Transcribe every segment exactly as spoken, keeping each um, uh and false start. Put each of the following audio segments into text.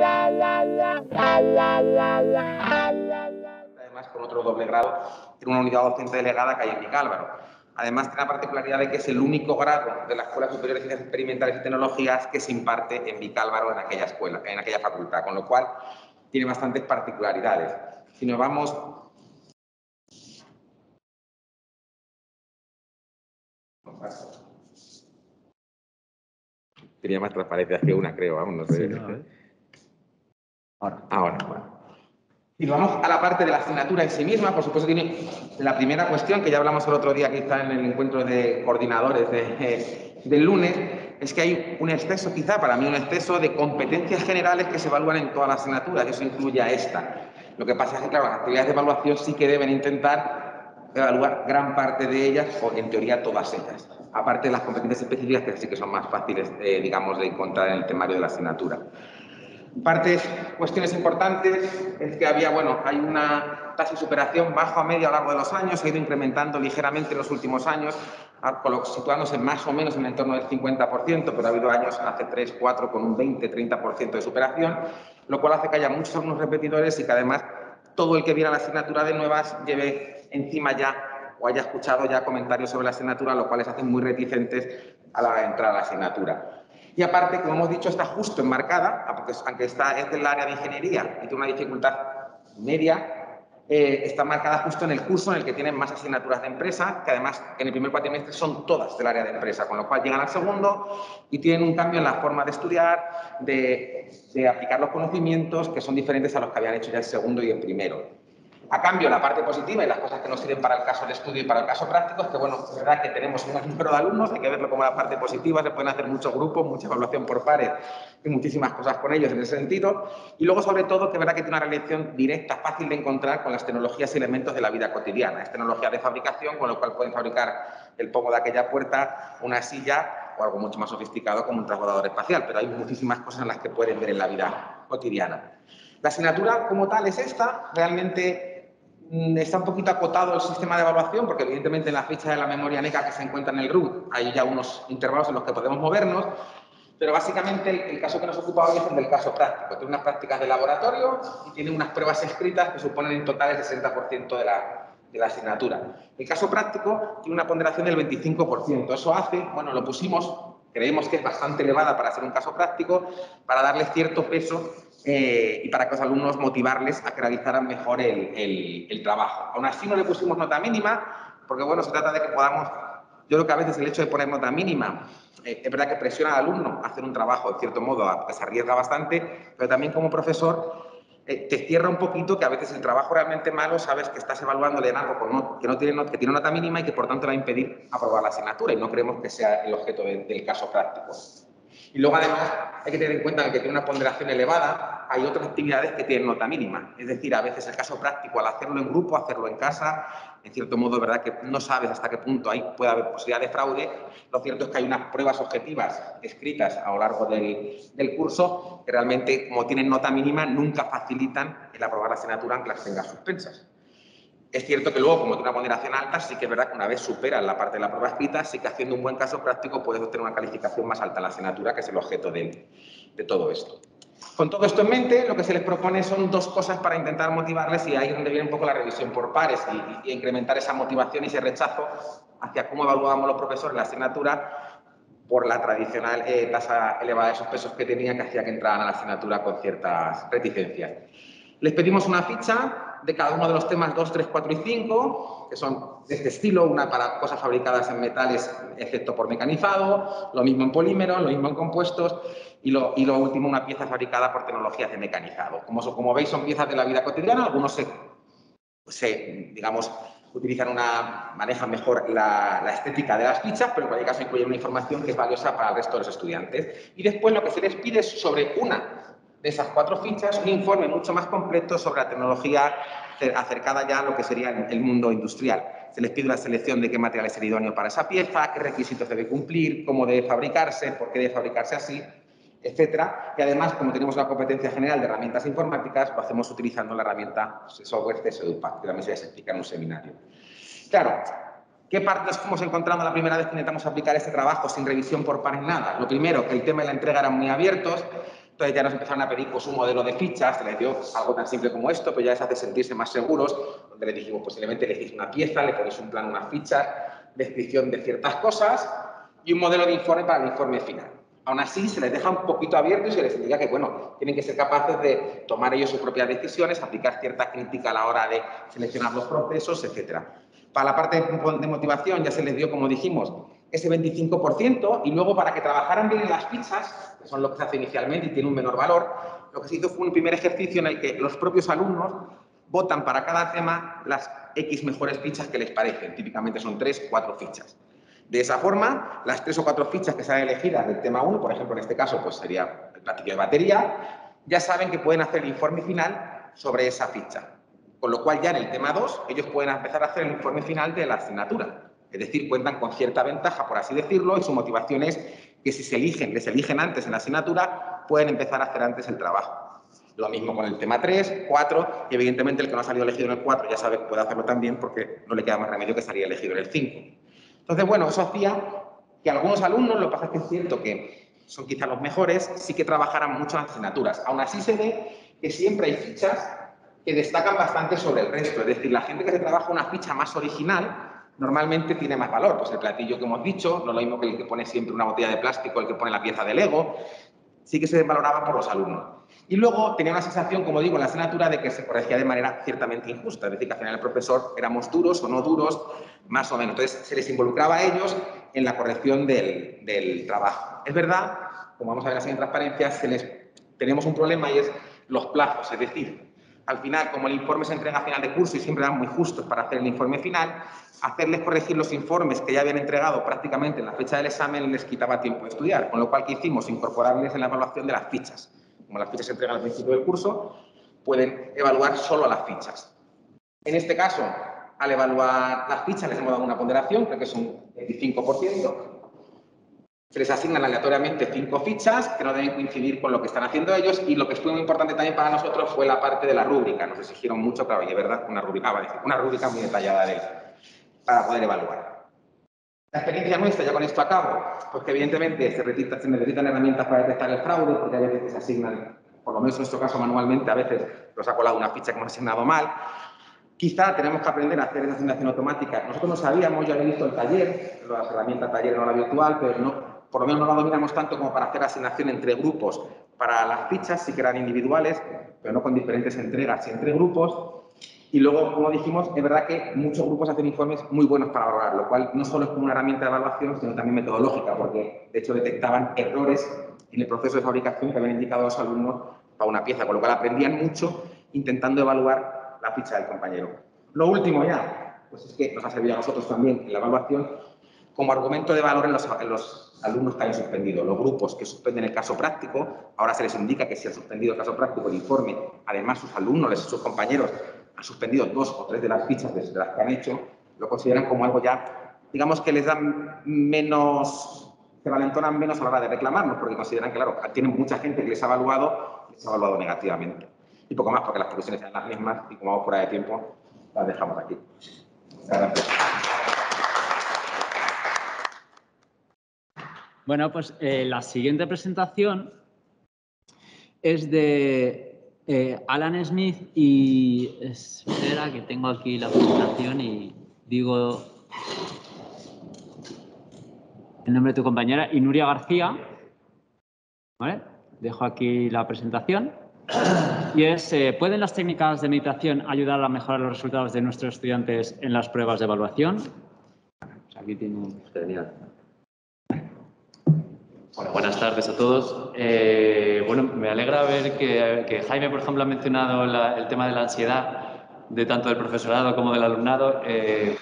Además, con otro doble grado, tiene una unidad docente delegada que hay en Vicálvaro. Además, tiene la particularidad de que es el único grado de la Escuela Superior de Ciencias Experimentales y Tecnologías que se imparte en Vicálvaro en aquella escuela, en aquella facultad, con lo cual tiene bastantes particularidades. Si nos vamos... Tenía más transparencias que una, creo, aún no sé. Sí, no, ¿eh? Ahora. Ahora, bueno. Y vamos a la parte de la asignatura en sí misma. Por supuesto, tiene la primera cuestión, que ya hablamos el otro día, que está en el encuentro de coordinadores de, del lunes, es que hay un exceso, quizá para mí un exceso, de competencias generales que se evalúan en todas las asignaturas, y eso incluye a esta. Lo que pasa es que, claro, las actividades de evaluación sí que deben intentar evaluar gran parte de ellas, o en teoría todas ellas, aparte de las competencias específicas que sí que son más fáciles, eh, digamos, de encontrar en el temario de la asignatura. Partes, cuestiones importantes, es que había, bueno, hay una tasa de superación bajo a media a lo largo de los años, se ha ido incrementando ligeramente en los últimos años, situándose más o menos en el entorno del cincuenta por ciento, pero ha habido años, hace tres, cuatro, con un veinte, treinta por ciento de superación, lo cual hace que haya muchos alumnos repetidores y que además todo el que viene a la asignatura de nuevas lleve encima ya o haya escuchado ya comentarios sobre la asignatura, lo cual les hace muy reticentes a la hora de entrar a la asignatura. Y aparte, como hemos dicho, está justo enmarcada, aunque está, es del área de ingeniería y tiene una dificultad media, eh, está marcada justo en el curso en el que tienen más asignaturas de empresa, que además en el primer cuatrimestre son todas del área de empresa, con lo cual llegan al segundo y tienen un cambio en la forma de estudiar, de, de aplicar los conocimientos, que son diferentes a los que habían hecho ya el segundo y el primero. A cambio, la parte positiva y las cosas que nos sirven para el caso de estudio y para el caso práctico es que, bueno, es verdad que tenemos un número de alumnos, hay que verlo como la parte positiva, se pueden hacer muchos grupos, mucha evaluación por pares y muchísimas cosas con ellos en ese sentido. Y luego, sobre todo, que es verdad que tiene una relación directa, fácil de encontrar con las tecnologías y elementos de la vida cotidiana. Es tecnología de fabricación, con lo cual pueden fabricar el pomo de aquella puerta, una silla o algo mucho más sofisticado como un transbordador espacial, pero hay muchísimas cosas en las que pueden ver en la vida cotidiana. La asignatura como tal es esta, realmente... Está un poquito acotado el sistema de evaluación porque, evidentemente, en la ficha de la memoria NECA que se encuentra en el RUM hay ya unos intervalos en los que podemos movernos, pero básicamente el, el caso que nos ocupa hoy es el del caso práctico. Tiene unas prácticas de laboratorio y tiene unas pruebas escritas que suponen en total el sesenta por ciento de la, de la asignatura. El caso práctico tiene una ponderación del veinticinco por ciento. Eso hace, bueno, lo pusimos, creemos que es bastante elevada para ser un caso práctico, para darle cierto peso. Eh, y para que los alumnos motivarles a que realizaran mejor el, el, el trabajo. Aún así no le pusimos nota mínima, porque bueno, se trata de que podamos... Yo creo que a veces el hecho de poner nota mínima, eh, es verdad que presiona al alumno a hacer un trabajo, de cierto modo, a, que se arriesga bastante, pero también como profesor eh, te cierra un poquito que a veces el trabajo realmente malo, sabes que estás evaluándole en algo con no, que, no tiene, que tiene nota mínima y que por tanto le va a impedir aprobar la asignatura, y no creemos que sea el objeto de, del caso práctico. Y luego, además, hay que tener en cuenta que tiene una ponderación elevada, hay otras actividades que tienen nota mínima. Es decir, a veces el caso práctico, al hacerlo en grupo, hacerlo en casa, en cierto modo, verdad que no sabes hasta qué punto ahí puede haber posibilidad de fraude. Lo cierto es que hay unas pruebas objetivas escritas a lo largo del, del curso que realmente, como tienen nota mínima, nunca facilitan el aprobar la asignatura aunque las tengas suspensas. Es cierto que luego, como tiene una ponderación alta, sí que es verdad que una vez superas la parte de la prueba escrita, sí que haciendo un buen caso práctico puedes obtener una calificación más alta en la asignatura, que es el objeto de, de todo esto. Con todo esto en mente, lo que se les propone son dos cosas para intentar motivarles, y ahí es donde viene un poco la revisión por pares y, y incrementar esa motivación y ese rechazo hacia cómo evaluábamos los profesores la asignatura por la tradicional eh, tasa elevada de suspensos que tenía, que hacía que entraran a la asignatura con ciertas reticencias. Les pedimos una ficha de cada uno de los temas dos, tres, cuatro y cinco, que son de este estilo, una para cosas fabricadas en metales, excepto por mecanizado, lo mismo en polímeros, lo mismo en compuestos, y lo, y lo último, una pieza fabricada por tecnologías de mecanizado. Como, como veis, son piezas de la vida cotidiana, algunos se, se digamos, utilizan una, manejan mejor la, la estética de las fichas, pero en cualquier caso incluyen una información que es valiosa para el resto de los estudiantes. Y después lo que se les pide es sobre una de esas cuatro fichas, un informe mucho más completo sobre la tecnología acercada ya a lo que sería el mundo industrial. Se les pide una selección de qué material es el idóneo para esa pieza, qué requisitos debe cumplir, cómo debe fabricarse, por qué debe fabricarse así, etcétera. Y además, como tenemos la competencia general de herramientas informáticas, lo hacemos utilizando la herramienta software de SEDUPACK, que también se les explica en un seminario. Claro, ¿qué partes fuimos encontrando la primera vez que intentamos aplicar este trabajo sin revisión por pares? Nada. Lo primero, que el tema y la entrega eran muy abiertos. Entonces ya nos empezaron a pedir pues, un modelo de fichas, se les dio algo tan simple como esto, pero ya les hace sentirse más seguros, donde les dijimos, posiblemente les hicisteis una pieza, le ponéis un plan, unas fichas, descripción de ciertas cosas y un modelo de informe para el informe final. Aún así, se les deja un poquito abierto y se les indica que, bueno, tienen que ser capaces de tomar ellos sus propias decisiones, aplicar cierta crítica a la hora de seleccionar los procesos, etcétera. Para la parte de motivación ya se les dio, como dijimos, ese veinticinco por ciento y luego para que trabajaran bien en las fichas, que son lo que se hace inicialmente y tiene un menor valor, lo que se hizo fue un primer ejercicio en el que los propios alumnos votan para cada tema las X mejores fichas que les parecen. Típicamente son tres, cuatro fichas. De esa forma, las tres o cuatro fichas que sean elegidas del tema uno, por ejemplo, en este caso, pues sería el platillo de batería, ya saben que pueden hacer el informe final sobre esa ficha. Con lo cual, ya en el tema dos, ellos pueden empezar a hacer el informe final de la asignatura. Es decir, cuentan con cierta ventaja, por así decirlo, y su motivación es que si se eligen, les eligen antes en la asignatura, pueden empezar a hacer antes el trabajo. Lo mismo con el tema tres, cuatro, y evidentemente el que no ha salido elegido en el cuatro ya sabe que puede hacerlo también porque no le queda más remedio que salir elegido en el cinco. Entonces, bueno, eso hacía que algunos alumnos, lo que pasa es que es cierto que son quizá los mejores, sí que trabajaran mucho en las asignaturas. Aún así se ve que siempre hay fichas que destacan bastante sobre el resto. Es decir, la gente que se trabaja una ficha más original normalmente tiene más valor. Pues el platillo que hemos dicho, no es lo mismo que el que pone siempre una botella de plástico, el que pone la pieza de Lego, sí que se valoraba por los alumnos. Y luego tenía una sensación, como digo, en la asignatura de que se corregía de manera ciertamente injusta. Es decir, que al final el profesor éramos duros o no duros, más o menos. Entonces, se les involucraba a ellos en la corrección del, del trabajo. Es verdad, como vamos a ver así en transparencia, se les, tenemos un problema y es los plazos. Es decir, al final, como el informe se entrega a final de curso y siempre eran muy justos para hacer el informe final, hacerles corregir los informes que ya habían entregado prácticamente en la fecha del examen les quitaba tiempo de estudiar. Con lo cual, ¿qué hicimos? Incorporarles en la evaluación de las fichas. Como las fichas se entregan al principio del curso, pueden evaluar solo las fichas. En este caso, al evaluar las fichas les hemos dado una ponderación, creo que es un veinticinco por ciento. Se les asignan aleatoriamente cinco fichas que no deben coincidir con lo que están haciendo ellos y lo que fue muy importante también para nosotros fue la parte de la rúbrica. Nos exigieron mucho, claro, y de verdad, una rúbrica, ah, vale, una rúbrica muy detallada de, para poder evaluar. La experiencia nuestra, ya con esto acabo, pues que evidentemente se, retita, se necesitan herramientas para detectar el fraude, porque a veces se asignan, por lo menos en nuestro caso manualmente, a veces nos ha colado una ficha que hemos asignado mal. Quizá tenemos que aprender a hacer esa asignación automática. Nosotros no sabíamos, yo había visto el taller, las herramientas taller no la virtual, pero no, por lo menos no la dominamos tanto como para hacer asignación entre grupos. Para las fichas sí que eran individuales, pero no con diferentes entregas, y entre grupos. Y luego, como dijimos, es verdad que muchos grupos hacen informes muy buenos para valorar, lo cual no solo es como una herramienta de evaluación, sino también metodológica, porque de hecho detectaban errores en el proceso de fabricación que habían indicado a los alumnos para una pieza, con lo cual aprendían mucho intentando evaluar la ficha del compañero. Lo último ya, pues es que nos ha servido a nosotros también en la evaluación como argumento de valor en los, en los alumnos que hayan suspendido. Los grupos que suspenden el caso práctico, ahora se les indica que si han suspendido el caso práctico, el informe, además sus alumnos, sus compañeros, han suspendido dos o tres de las fichas de las que han hecho, lo consideran como algo ya, digamos que les dan menos, se valentonan menos a la hora de reclamarnos, porque consideran que, claro, tienen mucha gente que les ha evaluado, les ha evaluado negativamente. Y poco más, porque las profesiones sean las mismas y como vamos fuera de tiempo, las dejamos aquí. Muchas gracias. Bueno, pues eh, la siguiente presentación es de Eh, Alan Smith y... Espera, que tengo aquí la presentación y digo el nombre de tu compañera, y Nuria García. ¿Vale? Dejo aquí la presentación. Y es, eh, ¿pueden las técnicas de meditación ayudar a mejorar los resultados de nuestros estudiantes en las pruebas de evaluación? Pues aquí tiene... Genial. Bueno, buenas tardes a todos. Eh, bueno, me alegra ver que, que Jaime, por ejemplo, ha mencionado la, el tema de la ansiedad de tanto del profesorado como del alumnado. Eh,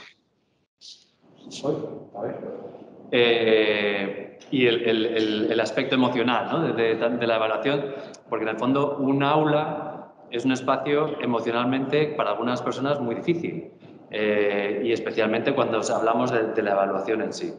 eh, y el, el, el, el aspecto emocional, ¿no? de, de, de la evaluación, porque en el fondo un aula es un espacio emocionalmente para algunas personas muy difícil, eh, y especialmente cuando hablamos de, de la evaluación en sí.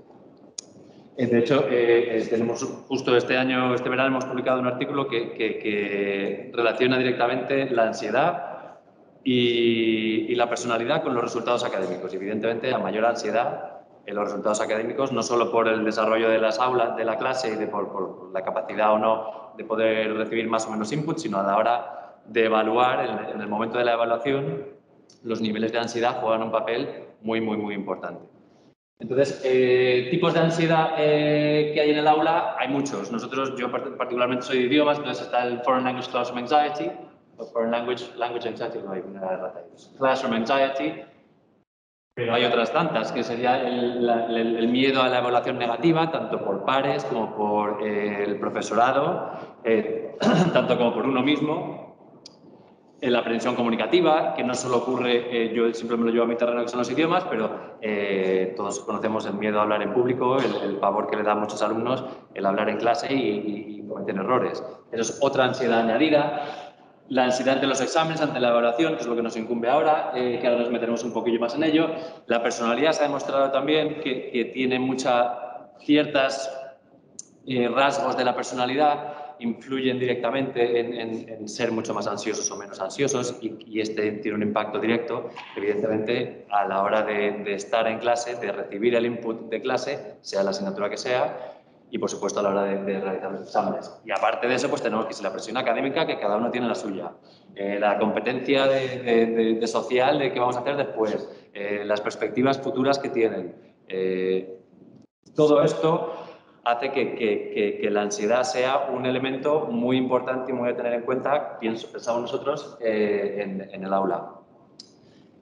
De hecho, eh, tenemos justo este año, este verano, hemos publicado un artículo que, que, que relaciona directamente la ansiedad y, y la personalidad con los resultados académicos. Evidentemente, a mayor ansiedad, en los resultados académicos, no solo por el desarrollo de las aulas, de la clase y de por, por la capacidad o no de poder recibir más o menos input, sino a la hora de evaluar, en, en el momento de la evaluación, los niveles de ansiedad juegan un papel muy, muy, muy importante. Entonces, eh, tipos de ansiedad eh, que hay en el aula, hay muchos. Nosotros, yo particularmente soy de idiomas, entonces está el Foreign Language Classroom Anxiety, o Foreign Language, language Anxiety, no hay una rata, Classroom Anxiety, pero hay otras tantas, que sería el, la, el, el miedo a la evaluación negativa, tanto por pares como por eh, el profesorado, eh, tanto como por uno mismo. La aprensión comunicativa, que no solo ocurre, eh, yo siempre me lo llevo a mi terreno que son los idiomas, pero eh, todos conocemos el miedo a hablar en público, el, el pavor que le da a muchos alumnos el hablar en clase y, y cometen errores. Eso es otra ansiedad añadida. La ansiedad ante los exámenes, ante la evaluación, que es lo que nos incumbe ahora, eh, que ahora nos meteremos un poquillo más en ello. La personalidad se ha demostrado también que, que tiene mucha, ciertas eh, rasgos de la personalidad, influyen directamente en, en, en ser mucho más ansiosos o menos ansiosos y, y este tiene un impacto directo, evidentemente, a la hora de, de estar en clase, de recibir el input de clase, sea la asignatura que sea, y por supuesto a la hora de, de realizar los exámenes. Y aparte de eso, pues tenemos que ser la presión académica, que cada uno tiene la suya, eh, la competencia de, de, de, de social de qué vamos a hacer después, eh, las perspectivas futuras que tienen. Eh, todo esto hace que, que, que, que la ansiedad sea un elemento muy importante y muy a tener en cuenta, pienso, pensamos nosotros, eh, en, en el aula.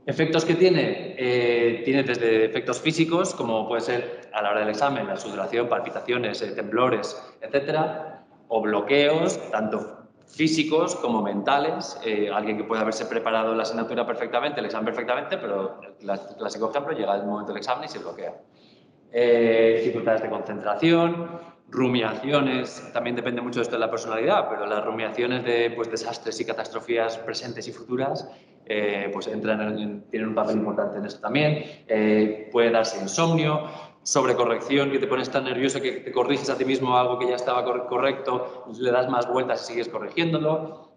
¿Efectos que tiene? Eh, tiene desde efectos físicos, como puede ser a la hora del examen, la sudoración, palpitaciones, eh, temblores, etcétera, o bloqueos, tanto físicos como mentales. Eh, alguien que puede haberse preparado la asignatura perfectamente, el examen perfectamente, pero el clásico ejemplo, llega el momento del examen y se bloquea. Eh, dificultades de concentración, rumiaciones, también depende mucho de esto de la personalidad, pero las rumiaciones de pues, desastres y catástrofes presentes y futuras eh, pues entran en, tienen un papel importante en esto también. Eh, puede darse insomnio, sobrecorrección, que te pones tan nervioso que te corriges a ti mismo algo que ya estaba correcto, le das más vueltas y sigues corrigiéndolo.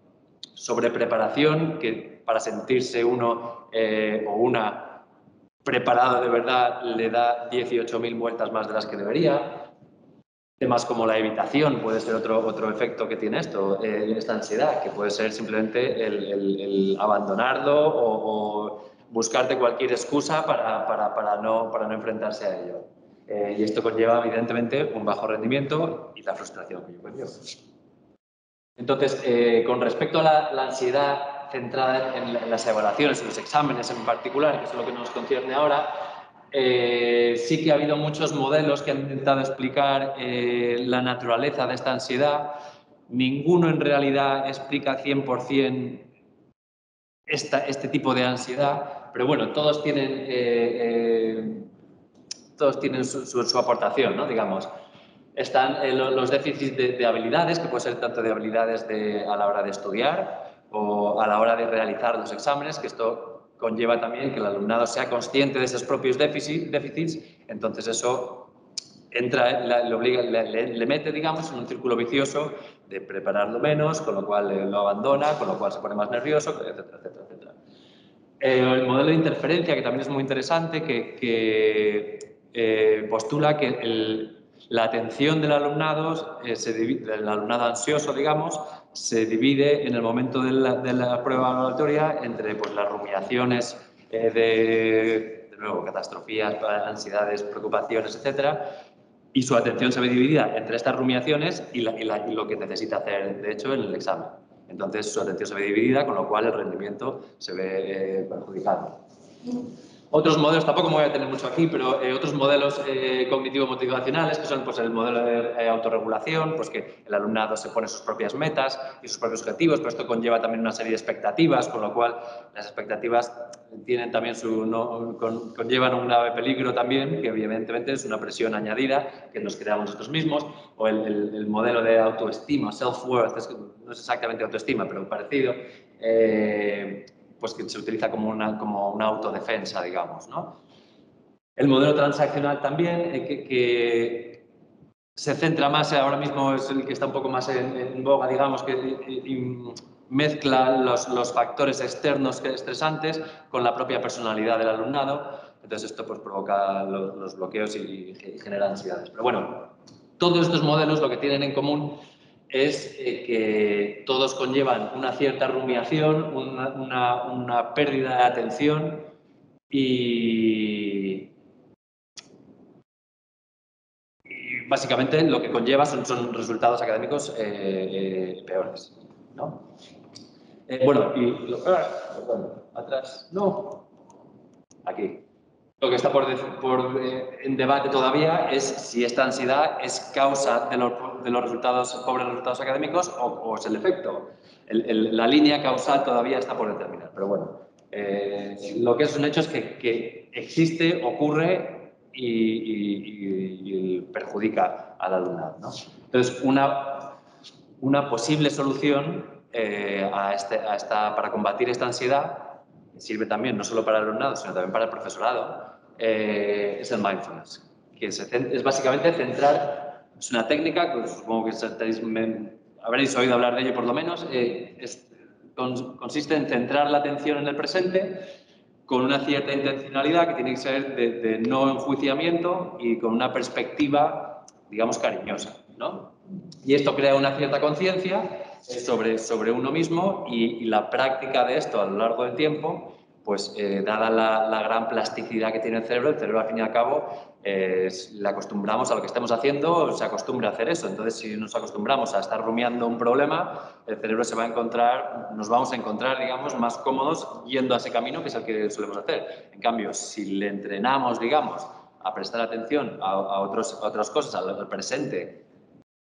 Sobrepreparación, que para sentirse uno eh, o una preparado de verdad le da dieciocho mil vueltas más de las que debería. Temas como la evitación puede ser otro, otro efecto que tiene esto, eh, esta ansiedad, que puede ser simplemente el, el, el abandonarlo o, o buscarte cualquier excusa para, para, para, no, para no enfrentarse a ello. Eh, y esto conlleva evidentemente un bajo rendimiento y la frustración que yo conllevo. Entonces, eh, con respecto a la, la ansiedad centrada en, en las evaluaciones, en los exámenes en particular, que es lo que nos concierne ahora, eh, sí que ha habido muchos modelos que han intentado explicar eh, la naturaleza de esta ansiedad. Ninguno en realidad explica cien por cien esta, este tipo de ansiedad, pero bueno, todos tienen, eh, eh, todos tienen su, su, su aportación, ¿no? Digamos. Están eh, los déficits de, de habilidades, que puede ser tanto de habilidades de, a la hora de estudiar, o a la hora de realizar los exámenes, que esto conlleva también que el alumnado sea consciente de esos propios déficits, entonces eso entra, le, obliga, le, le mete, digamos, en un círculo vicioso de prepararlo menos, con lo cual lo abandona, con lo cual se pone más nervioso, etcétera, etcétera, etcétera. El modelo de interferencia, que también es muy interesante, que, que eh, postula que el... La atención del alumnado, eh, se divide, del alumnado ansioso, digamos, se divide en el momento de la, de la prueba evaluatoria entre pues, las rumiaciones, eh, de, de nuevo, catastrofías, ansiedades, preocupaciones, etcétera, y su atención se ve dividida entre estas rumiaciones y, la, y, la, y lo que necesita hacer, de hecho, en el examen. Entonces, su atención se ve dividida, con lo cual el rendimiento se ve eh, perjudicado. Otros modelos, tampoco me voy a tener mucho aquí, pero eh, otros modelos eh, cognitivo-motivacionales, que son pues, el modelo de eh, autorregulación, pues que el alumnado se pone sus propias metas y sus propios objetivos, pero esto conlleva también una serie de expectativas, con lo cual las expectativas tienen también su, no, con, conllevan un grave peligro también, que evidentemente es una presión añadida que nos creamos nosotros mismos, o el, el, el modelo de autoestima, self-worth, es, no es exactamente autoestima, pero parecido, eh, pues que se utiliza como una, como una autodefensa, digamos, ¿no? El modelo transaccional también, eh, que, que se centra más, ahora mismo es el que está un poco más en, en boga, digamos, que y, y mezcla los, los factores externos estresantes con la propia personalidad del alumnado, Entonces esto pues provoca los, los bloqueos y, y genera ansiedades. Pero bueno, todos estos modelos lo que tienen en común es eh, que todos conllevan una cierta rumiación, una, una, una pérdida de atención y, y básicamente lo que conlleva son, son resultados académicos eh, eh, peores, ¿no? Eh, bueno, y lo, perdón, atrás, no, aquí. Lo que está por, por, eh, en debate todavía es si esta ansiedad es causa de, lo, de los resultados, pobres resultados académicos o, o es el efecto. El, el, la línea causal todavía está por determinar, pero bueno, eh, lo que es un hecho es que, que existe, ocurre y, y, y perjudica al alumnado, ¿no? Entonces, una, una posible solución eh, a este, a esta, para combatir esta ansiedad, que sirve también no solo para el alumnado, sino también para el profesorado, Eh, es el mindfulness, que es, es básicamente centrar, es una técnica, pues, supongo que tenéis, me, habréis oído hablar de ello por lo menos, eh, es, con, consiste en centrar la atención en el presente con una cierta intencionalidad que tiene que ser de, de no enjuiciamiento y con una perspectiva, digamos, cariñosa, ¿no? Y esto crea una cierta conciencia sobre, sobre uno mismo y, y la práctica de esto a lo largo del tiempo. Pues eh, dada la, la gran plasticidad que tiene el cerebro, el cerebro al fin y al cabo eh, le acostumbramos a lo que estemos haciendo, se acostumbra a hacer eso. Entonces, si nos acostumbramos a estar rumiando un problema, el cerebro se va a encontrar, nos vamos a encontrar, digamos, más cómodos yendo a ese camino que es el que solemos hacer. En cambio, si le entrenamos, digamos, a prestar atención a, a, otros, a otras cosas, al, al presente,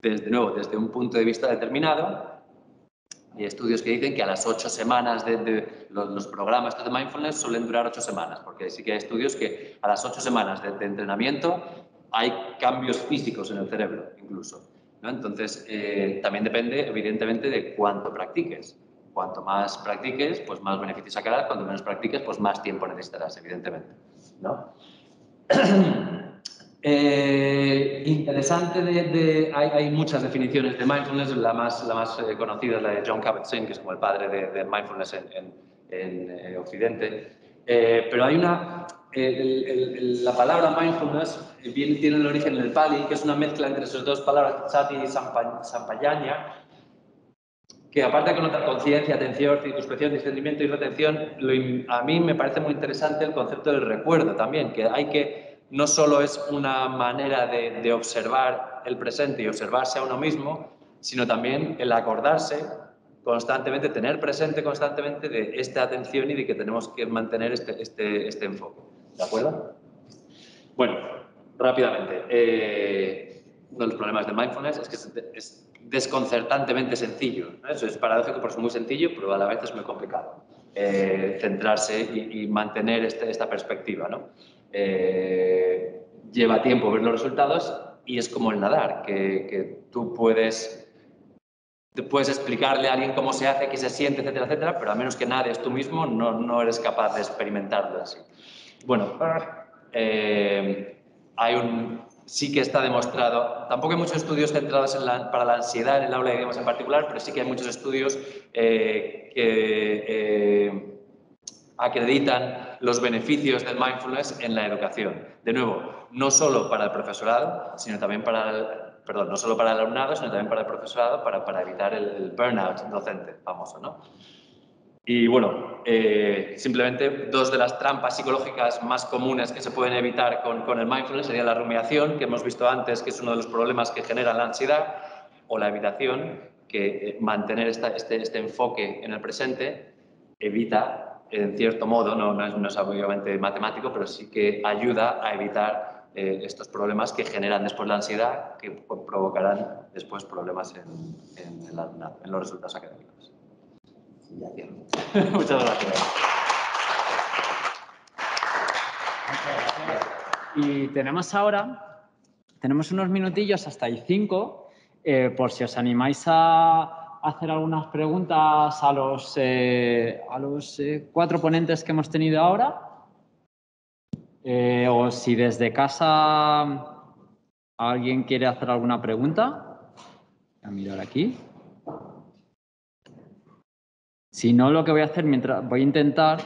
desde nuevo, desde un punto de vista determinado. Hay estudios que dicen que a las ocho semanas de, de los, los programas de mindfulness suelen durar ocho semanas, porque sí que hay estudios que a las ocho semanas de, de entrenamiento hay cambios físicos en el cerebro, incluso, ¿no? Entonces, eh, también depende, evidentemente, de cuánto practiques. Cuanto más practiques, pues más beneficios sacarás. Cuanto menos practiques, pues más tiempo necesitarás, evidentemente, ¿no? Eh, interesante, de, de, hay, hay muchas definiciones de mindfulness, la más, la más eh, conocida es la de Jon Kabat-Zinn, que es como el padre de, de mindfulness en, en, en eh, Occidente, eh, pero hay una, eh, el, el, la palabra mindfulness eh, viene, tiene el origen en el pali, que es una mezcla entre sus dos palabras, sati y sampayana, que aparte de connotar conciencia, atención, circunspección, discernimiento y retención, lo, a mí me parece muy interesante el concepto del recuerdo también, que hay que... No solo es una manera de, de observar el presente y observarse a uno mismo, sino también el acordarse constantemente, tener presente constantemente de esta atención y de que tenemos que mantener este, este, este enfoque, ¿de acuerdo? Bueno, rápidamente, eh, uno de los problemas de mindfulness es que es, es desconcertantemente sencillo, ¿no? Eso es paradójico porque es muy sencillo, pero a la vez es muy complicado eh, centrarse y, y mantener este, esta perspectiva, ¿no? Eh, lleva tiempo ver los resultados y es como el nadar, que, que tú puedes, puedes explicarle a alguien cómo se hace, qué se siente, etcétera, etcétera, pero a menos que nades tú mismo no, no eres capaz de experimentarlo así. Bueno, eh, hay un, sí que está demostrado, tampoco hay muchos estudios centrados en la, para la ansiedad en el aula de idiomas en particular, pero sí que hay muchos estudios eh, que... Eh, acreditan los beneficios del mindfulness en la educación. De nuevo, no solo para el profesorado, sino también para el, perdón, no solo para el alumnado, sino también para el profesorado, para, para evitar el, el burnout docente famoso, ¿no? Y bueno, eh, simplemente dos de las trampas psicológicas más comunes que se pueden evitar con, con el mindfulness sería la rumiación, que hemos visto antes, que es uno de los problemas que genera la ansiedad, o la evitación, que eh, mantener esta, este, este enfoque en el presente evita, en cierto modo, no, no, es, no es obviamente matemático, pero sí que ayuda a evitar eh, estos problemas que generan después la ansiedad, que provocarán después problemas en, en, en, la, en los resultados académicos. Sí, ya quiero. Muchas gracias. Y tenemos ahora, tenemos unos minutillos hasta el cinco, eh, por si os animáis a... hacer algunas preguntas a los, eh, a los eh, cuatro ponentes que hemos tenido ahora, eh, o si desde casa alguien quiere hacer alguna pregunta. Voy a mirar aquí. Si no, lo que voy a hacer mientras, voy a intentar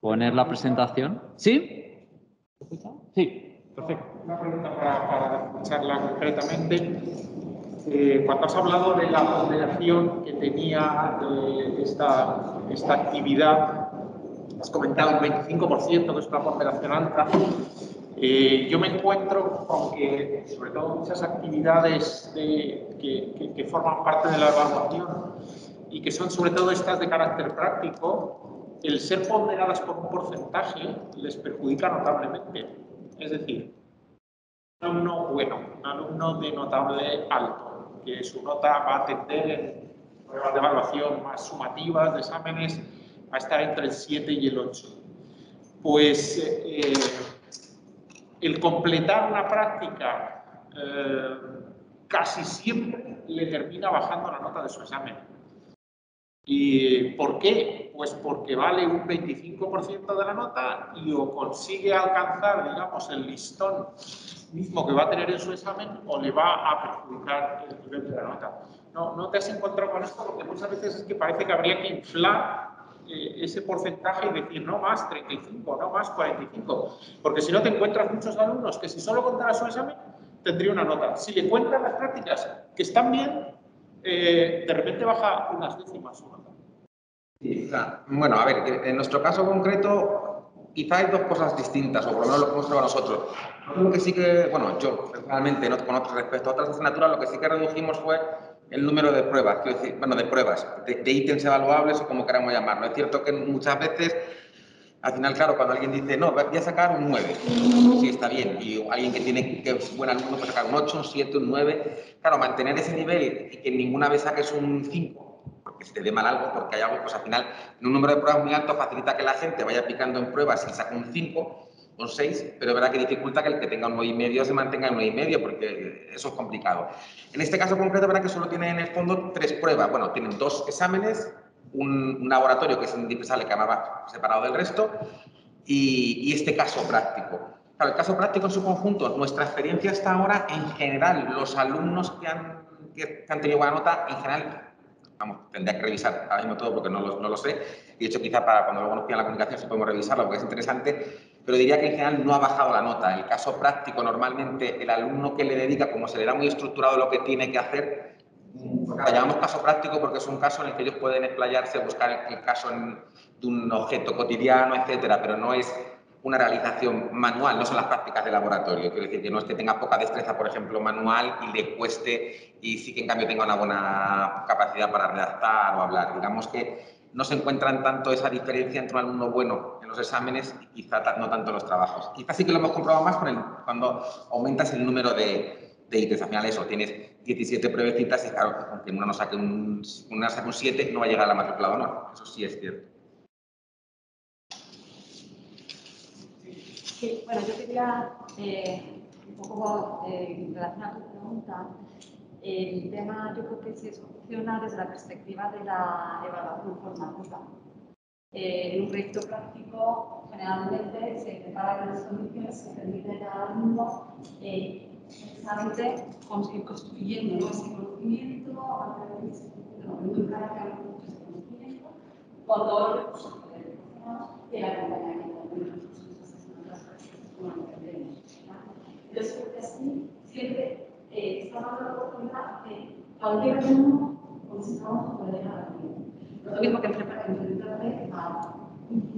poner la presentación. ¿Sí? ¿Escucha? Sí, perfecto. Una pregunta para, para escucharla concretamente. Eh, cuando has hablado de la moderación que tenía eh, esta, esta actividad, has comentado un veinticinco por ciento, que es una ponderación alta. Eh, yo me encuentro con que, sobre todo, muchas actividades de, que, que, que forman parte de la evaluación y que son, sobre todo, estas de carácter práctico, el ser ponderadas por un porcentaje les perjudica notablemente. Es decir, un alumno bueno, un alumno de notable alto, que su nota va a tender en pruebas de evaluación más sumativas, de exámenes, a estar entre el siete y el ocho. Pues... Eh, el completar una práctica eh, casi siempre le termina bajando la nota de su examen. ¿Y por qué? Pues porque vale un veinticinco por ciento de la nota y o consigue alcanzar, digamos, el listón mismo que va a tener en su examen o le va a perjudicar el nivel de la nota. No, no te has encontrado con esto, porque muchas veces es que parece que habría que inflar ese porcentaje y decir no más treinta y cinco, no más cuarenta y cinco, porque si no te encuentras muchos alumnos que si solo contara su examen tendría una nota. Si le cuentan las prácticas que están bien, eh, de repente baja unas décimas su nota. Sí, claro. Bueno, a ver, en nuestro caso concreto quizá hay dos cosas distintas, o por lo menos lo que hemos hecho nosotros. Lo que sí que, bueno, yo personalmente, no, con otro respecto a otras asignaturas, lo que sí que redujimos fue el número de pruebas, quiero decir, bueno, de pruebas, de, de ítems evaluables o como queramos llamarlo. Es cierto que muchas veces, al final, claro, cuando alguien dice, no, voy a sacar un nueve, sí, está bien, y alguien que tiene que es buen alumno puede sacar un ocho, un siete, un nueve, claro, mantener ese nivel y que ninguna vez saques un cinco, porque se te dé mal algo, porque hay algo, pues al final, un número de pruebas muy alto facilita que la gente vaya picando en pruebas y saque un cinco, un seis, pero es verdad que dificulta que el que tenga un nueve y medio se mantenga en nueve y medio, porque eso es complicado. En este caso concreto, es verdad que solo tienen en el fondo tres pruebas. Bueno, tienen dos exámenes, un, un laboratorio que es indispensable, que va separado del resto, y, y este caso práctico. Claro, el caso práctico en su conjunto, nuestra experiencia hasta ahora, en general, los alumnos que han, que han tenido buena nota, en general, vamos, tendría que revisar ahora mismo todo porque no lo, no lo sé, y de hecho quizá para cuando luego nos pidan la comunicación sí podemos revisarlo porque es interesante, pero diría que en general no ha bajado la nota. En el caso práctico, normalmente el alumno que le dedica, como se le da muy estructurado lo que tiene que hacer, lo llamamos caso práctico porque es un caso en el que ellos pueden explayarse, buscar el, el caso en, de un objeto cotidiano, etcétera, pero no es una realización manual, no son las prácticas de laboratorio. Quiero decir que no es que tenga poca destreza, por ejemplo, manual y le cueste, y sí que en cambio tenga una buena capacidad para redactar o hablar. Digamos que no se encuentran tanto esa diferencia entre un alumno bueno en los exámenes y quizá no tanto en los trabajos. Quizá sí que lo hemos comprobado más con el, cuando aumentas el número de, de ítems. Al final eso, tienes diecisiete pruebecitas y claro, aunque uno no saque un, una saque un siete, no va a llegar a la matrícula de honor. Eso sí es cierto. Sí, bueno, yo quería, eh, un poco eh, en relación a tu pregunta, eh, el tema yo creo que se soluciona desde la perspectiva de la evaluación formativa. Eh, en un proyecto práctico, generalmente se prepara las condiciones que permiten al alumno eh, precisamente ir construyendo ¿no? ese conocimiento, a través de ese conocimiento, con todos los recursos que le proporcionamos y el acompañamiento de los recursos. Entonces, así siempre eh, está dando la oportunidad de cualquier alumno consigamos poder a la lo mismo que enfrentarse a un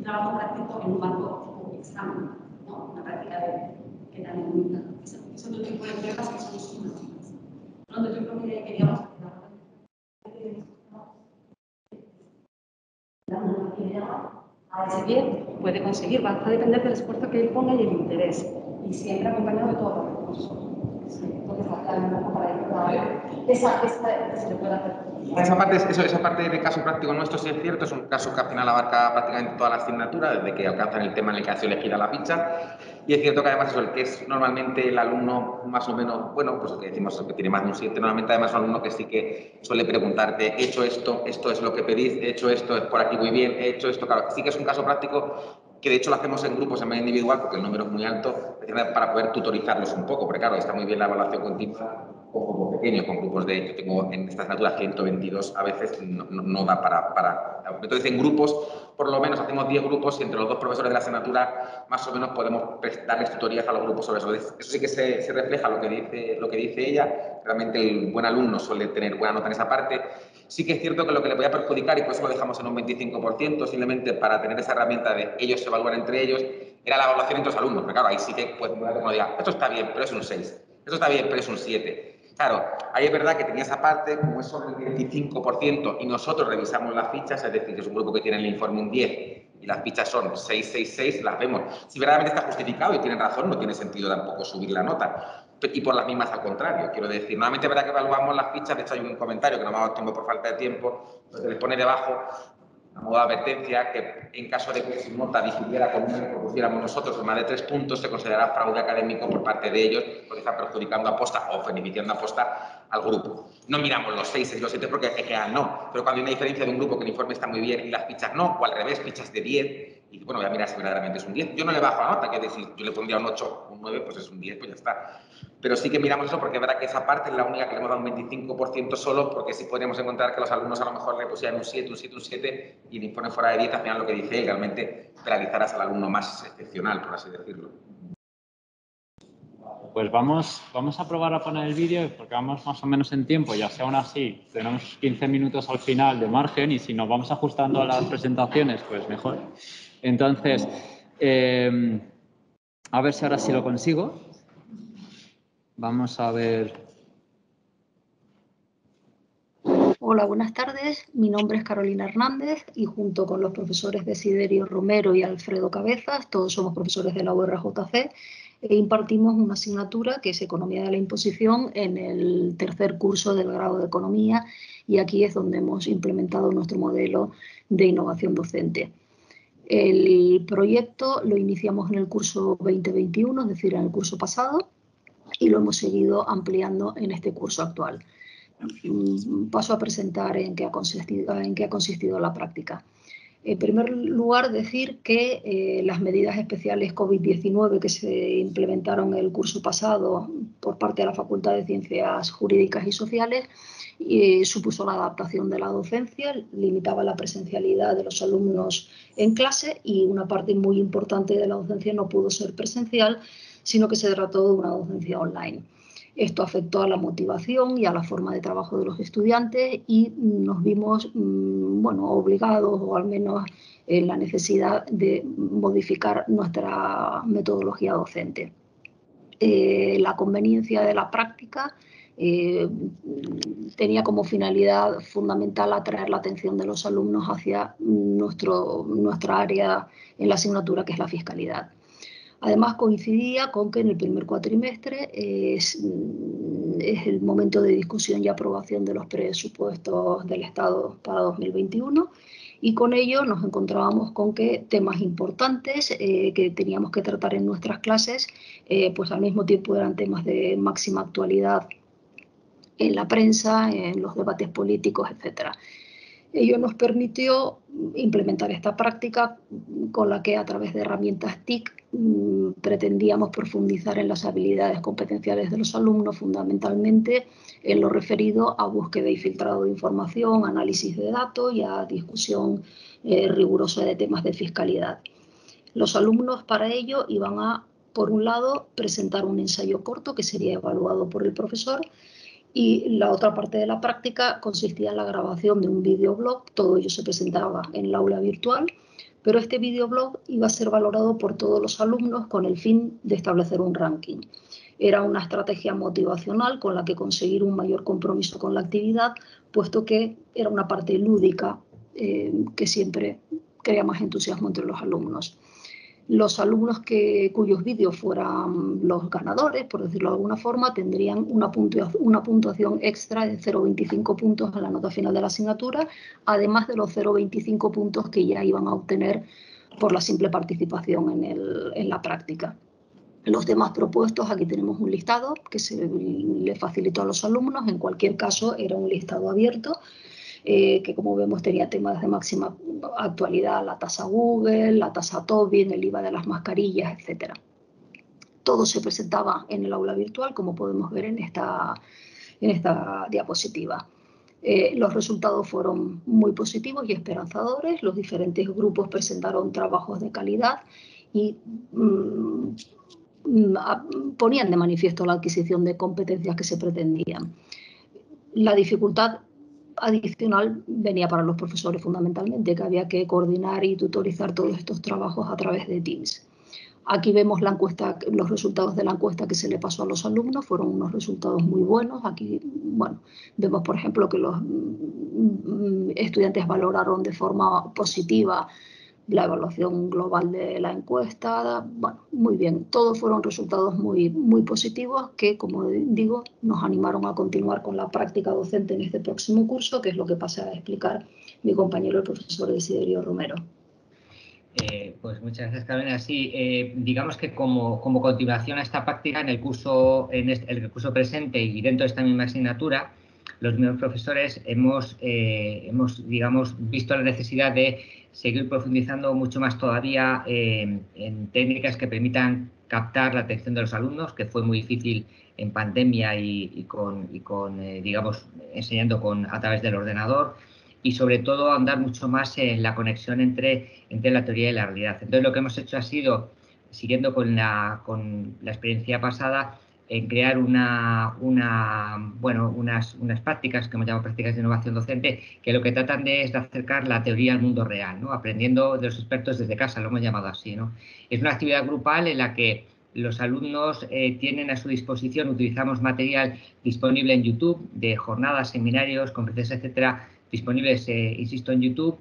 trabajo práctico en un banco o examen, ¿no? Una práctica de, que también limita. Son dos tipos de pruebas que son sumativas. Donde yo creo que queríamos la manera a ese bien puede conseguir, va a depender del esfuerzo que él ponga y el interés. Y siempre acompañado de todos los recursos. Entonces, esa, esa, esa se puede hacer. Esa parte, eso, esa parte del caso práctico nuestro sí es cierto, es un caso que al final abarca prácticamente toda la asignatura, desde que alcanzan el tema en el que ha sido elegida la ficha. Y es cierto que además eso, el que es normalmente el alumno más o menos, bueno, pues el que decimos que tiene más de un siete, normalmente además es un alumno que sí que suele preguntarte, he hecho esto, esto es lo que pedís, he hecho esto, es por aquí muy bien, he hecho esto, claro, sí que es un caso práctico que de hecho lo hacemos en grupos en vez de individual porque el número es muy alto, para poder tutorizarlos un poco, porque claro, está muy bien la evaluación continua, o como pequeño, con grupos de, yo tengo en esta asignatura ciento veintidós, a veces no, no, no da para, para... Entonces, en grupos, por lo menos hacemos diez grupos y entre los dos profesores de la asignatura, más o menos podemos darles tutorías a los grupos sobre eso. Eso sí que se, se refleja lo que, dice, lo que dice ella. Realmente el buen alumno suele tener buena nota en esa parte. Sí que es cierto que lo que le voy a perjudicar, y por eso lo dejamos en un veinticinco por ciento, simplemente para tener esa herramienta de ellos se evalúan entre ellos, era la evaluación entre los alumnos. Pero claro, ahí sí que pues, uno diga, esto está bien, pero es un seis. Esto está bien, pero es un siete. Claro, ahí es verdad que tenía esa parte, como es sobre el veinticinco por ciento y nosotros revisamos las fichas, es decir, que es un grupo que tiene el informe un diez y las fichas son seis, seis, seis, las vemos. Si verdaderamente está justificado y tienen razón, no tiene sentido tampoco subir la nota. Y por las mismas al contrario, quiero decir, normalmente es verdad que evaluamos las fichas, de hecho hay un comentario que no me ha dado tiempo por falta de tiempo, se les pone debajo, a modo de advertencia, que en caso de que su nota difiriera con una que propusiéramos nosotros más de tres puntos, se considerará fraude académico por parte de ellos porque está perjudicando aposta o beneficiando aposta al grupo. No miramos los seis, seis, los siete porque en general no, pero cuando hay una diferencia de un grupo que el informe está muy bien y las fichas no, o al revés, fichas de diez, y bueno, voy a mirar si verdaderamente es un diez. Yo no le bajo la nota, que es decir, yo le pondría un ocho, un nueve, pues es un diez, pues ya está. Pero sí que miramos eso porque es verdad que esa parte es la única que le hemos dado un veinticinco por ciento solo, porque sí podríamos encontrar que los alumnos a lo mejor le pusieran un siete, un siete, un siete y el informe fuera de diez, al final lo que dice él, realmente realizarás al alumno más excepcional, por así decirlo. Pues vamos, vamos a probar a poner el vídeo porque vamos más o menos en tiempo, ya sea aún así, tenemos quince minutos al final de margen y si nos vamos ajustando a las presentaciones, pues mejor. Entonces, eh, a ver si ahora sí lo consigo. Vamos a ver. Hola, buenas tardes. Mi nombre es Carolina Hernández y junto con los profesores Desiderio Romero y Alfredo Cabezas, todos somos profesores de la U R J C, e impartimos una asignatura que es Economía de la Imposición en el tercer curso del grado de Economía y aquí es donde hemos implementado nuestro modelo de innovación docente. El proyecto lo iniciamos en el curso veinte veintiuno, es decir, en el curso pasado, y lo hemos seguido ampliando en este curso actual. Paso a presentar en qué ha consistido, en qué ha consistido la práctica. En primer lugar, decir que eh, las medidas especiales COVID diecinueve que se implementaron el curso pasado por parte de la Facultad de Ciencias Jurídicas y Sociales eh, supuso la adaptación de la docencia, limitaba la presencialidad de los alumnos en clase y una parte muy importante de la docencia no pudo ser presencial, sino que se trató de una docencia online. Esto afectó a la motivación y a la forma de trabajo de los estudiantes y nos vimos bueno, obligados o al menos en la necesidad de modificar nuestra metodología docente. Eh, la conveniencia de la práctica eh, tenía como finalidad fundamental atraer la atención de los alumnos hacia nuestro, nuestra área en la asignatura que es la fiscalidad. Además, coincidía con que en el primer cuatrimestre es, es el momento de discusión y aprobación de los presupuestos del Estado para dos mil veintiuno y con ello nos encontrábamos con que temas importantes eh, que teníamos que tratar en nuestras clases, eh, pues al mismo tiempo eran temas de máxima actualidad en la prensa, en los debates políticos, etcétera. Ello nos permitió implementar esta práctica con la que a través de herramientas T I C pretendíamos profundizar en las habilidades competenciales de los alumnos, fundamentalmente en lo referido a búsqueda y filtrado de información, análisis de datos y a discusión eh, rigurosa de temas de fiscalidad. Los alumnos para ello iban a, por un lado, presentar un ensayo corto que sería evaluado por el profesor, y la otra parte de la práctica consistía en la grabación de un videoblog, todo ello se presentaba en el aula virtual, pero este videoblog iba a ser valorado por todos los alumnos con el fin de establecer un ranking. Era una estrategia motivacional con la que conseguir un mayor compromiso con la actividad, puesto que era una parte lúdica eh, que siempre crea más entusiasmo entre los alumnos. Los alumnos que, cuyos vídeos fueran los ganadores, por decirlo de alguna forma, tendrían una puntuación, una puntuación extra de cero coma veinticinco puntos a la nota final de la asignatura, además de los cero coma veinticinco puntos que ya iban a obtener por la simple participación en, el, en la práctica. Los demás propuestos, aquí tenemos un listado que se le facilitó a los alumnos, en cualquier caso era un listado abierto, Eh, que como vemos tenía temas de máxima actualidad, la tasa Google, la tasa Tobin, el I V A de las mascarillas, etcétera. Todo se presentaba en el aula virtual, como podemos ver en esta, en esta diapositiva. Eh, los resultados fueron muy positivos y esperanzadores. Los diferentes grupos presentaron trabajos de calidad y mmm, ponían de manifiesto la adquisición de competencias que se pretendían. La dificultad adicional venía para los profesores fundamentalmente, que había que coordinar y tutorizar todos estos trabajos a través de Teams. Aquí vemos la encuesta, los resultados de la encuesta que se le pasó a los alumnos, fueron unos resultados muy buenos. Aquí, bueno, vemos por ejemplo que los estudiantes valoraron de forma positiva la evaluación global de la encuesta. Bueno, muy bien, todos fueron resultados muy, muy positivos que, como digo, nos animaron a continuar con la práctica docente en este próximo curso, que es lo que pasa a explicar mi compañero, el profesor Desiderio Romero. Eh, pues muchas gracias, Carolina. Sí, eh, digamos que como, como continuación a esta práctica, en el curso, en este, el curso presente y dentro de esta misma asignatura, los mismos profesores hemos, eh, hemos digamos, visto la necesidad de seguir profundizando mucho más todavía eh, en técnicas que permitan captar la atención de los alumnos, que fue muy difícil en pandemia y, y con, y con eh, digamos, enseñando con, a través del ordenador, y sobre todo andar mucho más en la conexión entre, entre la teoría y la realidad. Entonces, lo que hemos hecho ha sido, siguiendo con la, con la experiencia pasada, en crear una, una, bueno, unas, unas prácticas que hemos llamado prácticas de innovación docente, que lo que tratan de es de acercar la teoría al mundo real, ¿no? Aprendiendo de los expertos desde casa, lo hemos llamado así, ¿no? Es una actividad grupal en la que los alumnos eh, tienen a su disposición, utilizamos material disponible en YouTube, de jornadas, seminarios, conferencias, etcétera, disponibles, eh, insisto, en YouTube,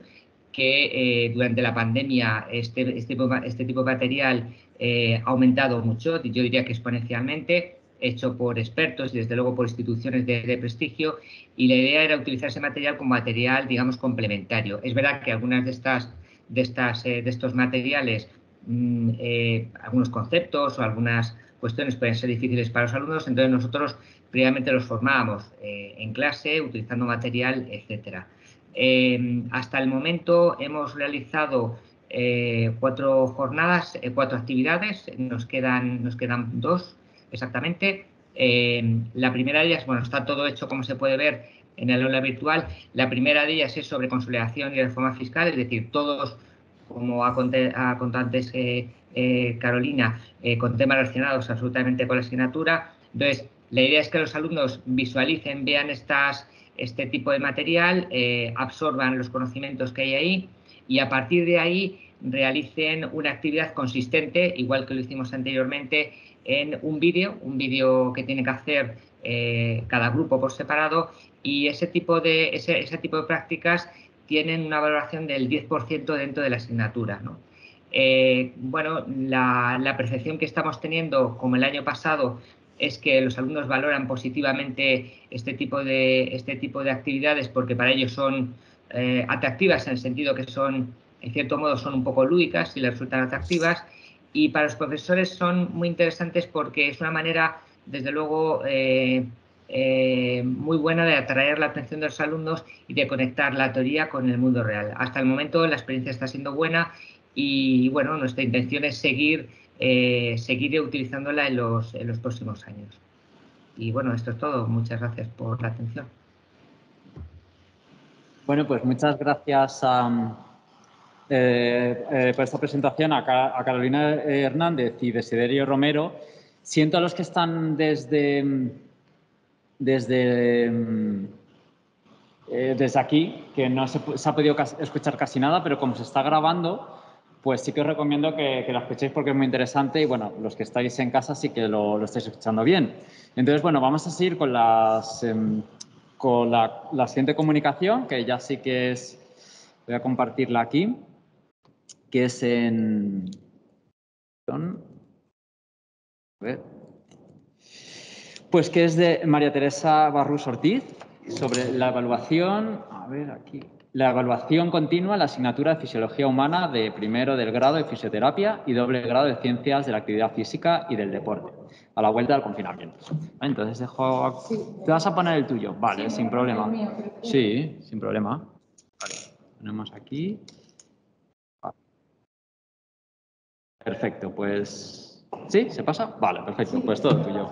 que eh, durante la pandemia este, este, este tipo de material eh, ha aumentado mucho, yo diría que exponencialmente, hecho por expertos y desde luego por instituciones de, de prestigio, y la idea era utilizar ese material como material, digamos, complementario. Es verdad que algunas de estas, de estas, eh, de estos materiales, mmm, eh, algunos conceptos o algunas cuestiones pueden ser difíciles para los alumnos, entonces nosotros previamente los formábamos eh, en clase, utilizando material, etcétera. Eh, hasta el momento hemos realizado eh, cuatro jornadas, eh, cuatro actividades, nos quedan, nos quedan dos exactamente. Eh, la primera de ellas, bueno, está todo hecho como se puede ver en el aula virtual, la primera de ellas es sobre consolidación y reforma fiscal, es decir, todos, como ha contado antes eh, eh, Carolina, eh, con temas relacionados absolutamente con la asignatura. Entonces, la idea es que los alumnos visualicen, vean estas, este tipo de material, eh, absorban los conocimientos que hay ahí y a partir de ahí realicen una actividad consistente, igual que lo hicimos anteriormente, en un vídeo, un vídeo que tiene que hacer eh, cada grupo por separado, y ese tipo de, ese, ese tipo de prácticas tienen una valoración del diez por ciento dentro de la asignatura, ¿no? Eh, bueno, la, la percepción que estamos teniendo, como el año pasado, es que los alumnos valoran positivamente este tipo de, este tipo de actividades porque para ellos son eh, atractivas en el sentido que son, en cierto modo, son un poco lúdicas y les resultan atractivas. Y para los profesores son muy interesantes porque es una manera, desde luego, eh, eh, muy buena de atraer la atención de los alumnos y de conectar la teoría con el mundo real. Hasta el momento la experiencia está siendo buena y, bueno, nuestra intención es seguir Eh, seguiré utilizándola en los, en los próximos años. Y bueno, esto es todo. Muchas gracias por la atención. Bueno, pues muchas gracias a, eh, eh, por esta presentación a, a Carolina Hernández y Desiderio Romero. Siento a los que están desde, desde, eh, desde aquí, que no se, se ha podido escuchar casi nada, pero como se está grabando, pues sí que os recomiendo que, que lo escuchéis porque es muy interesante y, bueno, los que estáis en casa sí que lo, lo estáis escuchando bien. Entonces, bueno, vamos a seguir con, las, eh, con la, la siguiente comunicación, que ya sí que es, voy a compartirla aquí, que es en... A ver. Pues que es de María Teresa Barrús Ortiz, sobre la evaluación... A ver, aquí... La evaluación continua en la asignatura de Fisiología Humana de primero del grado de Fisioterapia y doble grado de Ciencias de la Actividad Física y del Deporte, a la vuelta del confinamiento. Entonces, dejo... ¿Te vas a poner el tuyo? Vale, sin problema. Sí, sin problema. Vale, ponemos aquí. Perfecto, pues... ¿Sí? ¿Se pasa? Vale, perfecto, pues todo tuyo.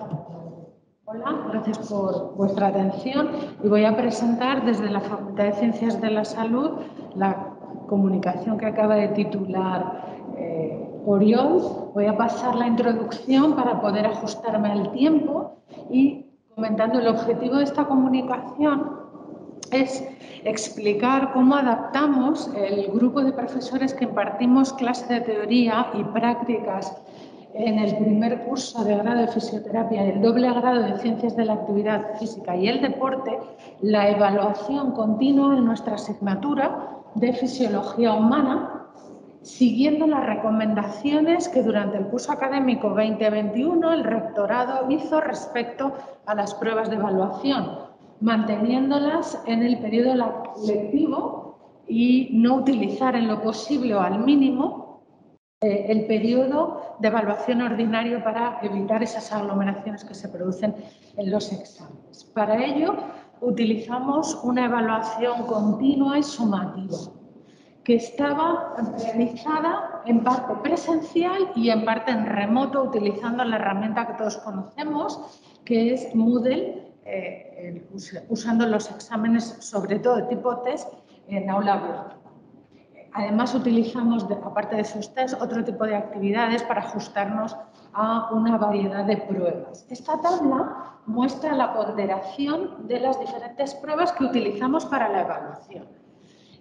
Hola. gracias por vuestra atención y voy a presentar desde la Facultad de Ciencias de la Salud la comunicación que acaba de titular eh, Oriol. Voy a pasar la introducción para poder ajustarme al tiempo y comentando el objetivo de esta comunicación es explicar cómo adaptamos el grupo de profesores que impartimos clase de teoría y prácticas en el primer curso de grado de fisioterapia y el doble grado de ciencias de la actividad física y el deporte, la evaluación continua en nuestra asignatura de fisiología humana, siguiendo las recomendaciones que durante el curso académico veinte veintiuno el rectorado hizo respecto a las pruebas de evaluación, manteniéndolas en el periodo lectivo y no utilizar en lo posible o al mínimo eh, el periodo de evaluación ordinario para evitar esas aglomeraciones que se producen en los exámenes. Para ello, utilizamos una evaluación continua y sumativa que estaba realizada en parte presencial y en parte en remoto utilizando la herramienta que todos conocemos, que es Moodle, Eh, usando los exámenes, sobre todo de tipo test, en aula abierta. Además, utilizamos, aparte de esos test, otro tipo de actividades para ajustarnos a una variedad de pruebas. Esta tabla muestra la ponderación de las diferentes pruebas que utilizamos para la evaluación.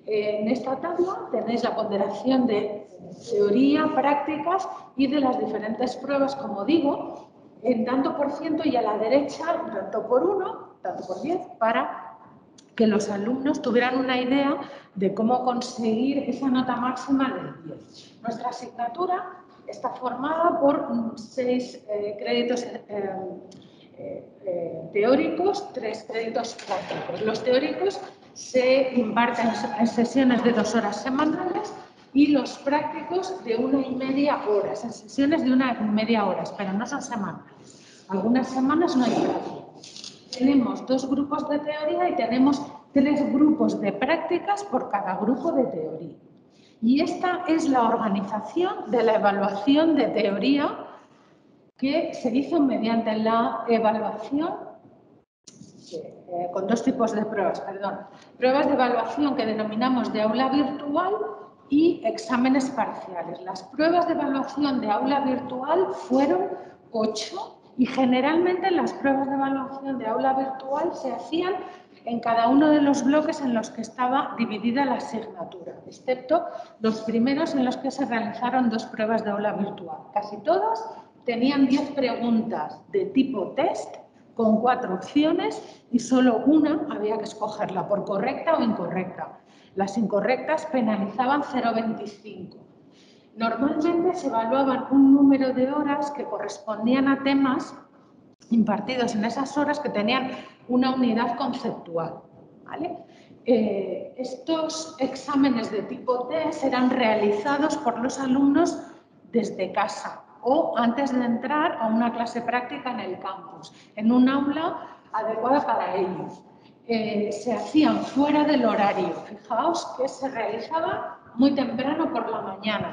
En esta tabla tenéis la ponderación de teoría, prácticas y de las diferentes pruebas, como digo, en tanto por ciento y a la derecha, tanto por uno, tanto por diez, para que los alumnos tuvieran una idea de cómo conseguir esa nota máxima del diez. Nuestra asignatura está formada por seis eh, créditos eh, eh, teóricos, tres créditos prácticos. Los teóricos se imparten en sesiones de dos horas semanales y los prácticos de una y media horas, en sesiones de una y media horas, pero no son semanas. Algunas semanas no hay prácticas. Tenemos dos grupos de teoría y tenemos tres grupos de prácticas por cada grupo de teoría. Y esta es la organización de la evaluación de teoría que se hizo mediante la evaluación eh, con dos tipos de pruebas, perdón. Pruebas de evaluación que denominamos de aula virtual y exámenes parciales. Las pruebas de evaluación de aula virtual fueron ocho y generalmente las pruebas de evaluación de aula virtual se hacían en cada uno de los bloques en los que estaba dividida la asignatura, excepto los primeros en los que se realizaron dos pruebas de aula virtual. Casi todas tenían diez preguntas de tipo test con cuatro opciones y solo una había que escogerla por correcta o incorrecta. Las incorrectas penalizaban cero coma veinticinco. Normalmente se evaluaban un número de horas que correspondían a temas impartidos en esas horas que tenían una unidad conceptual, ¿vale? Eh, estos exámenes de tipo test eran realizados por los alumnos desde casa o antes de entrar a una clase práctica en el campus, en un aula adecuada para ellos. Eh, se hacían fuera del horario. Fijaos que se realizaba muy temprano por la mañana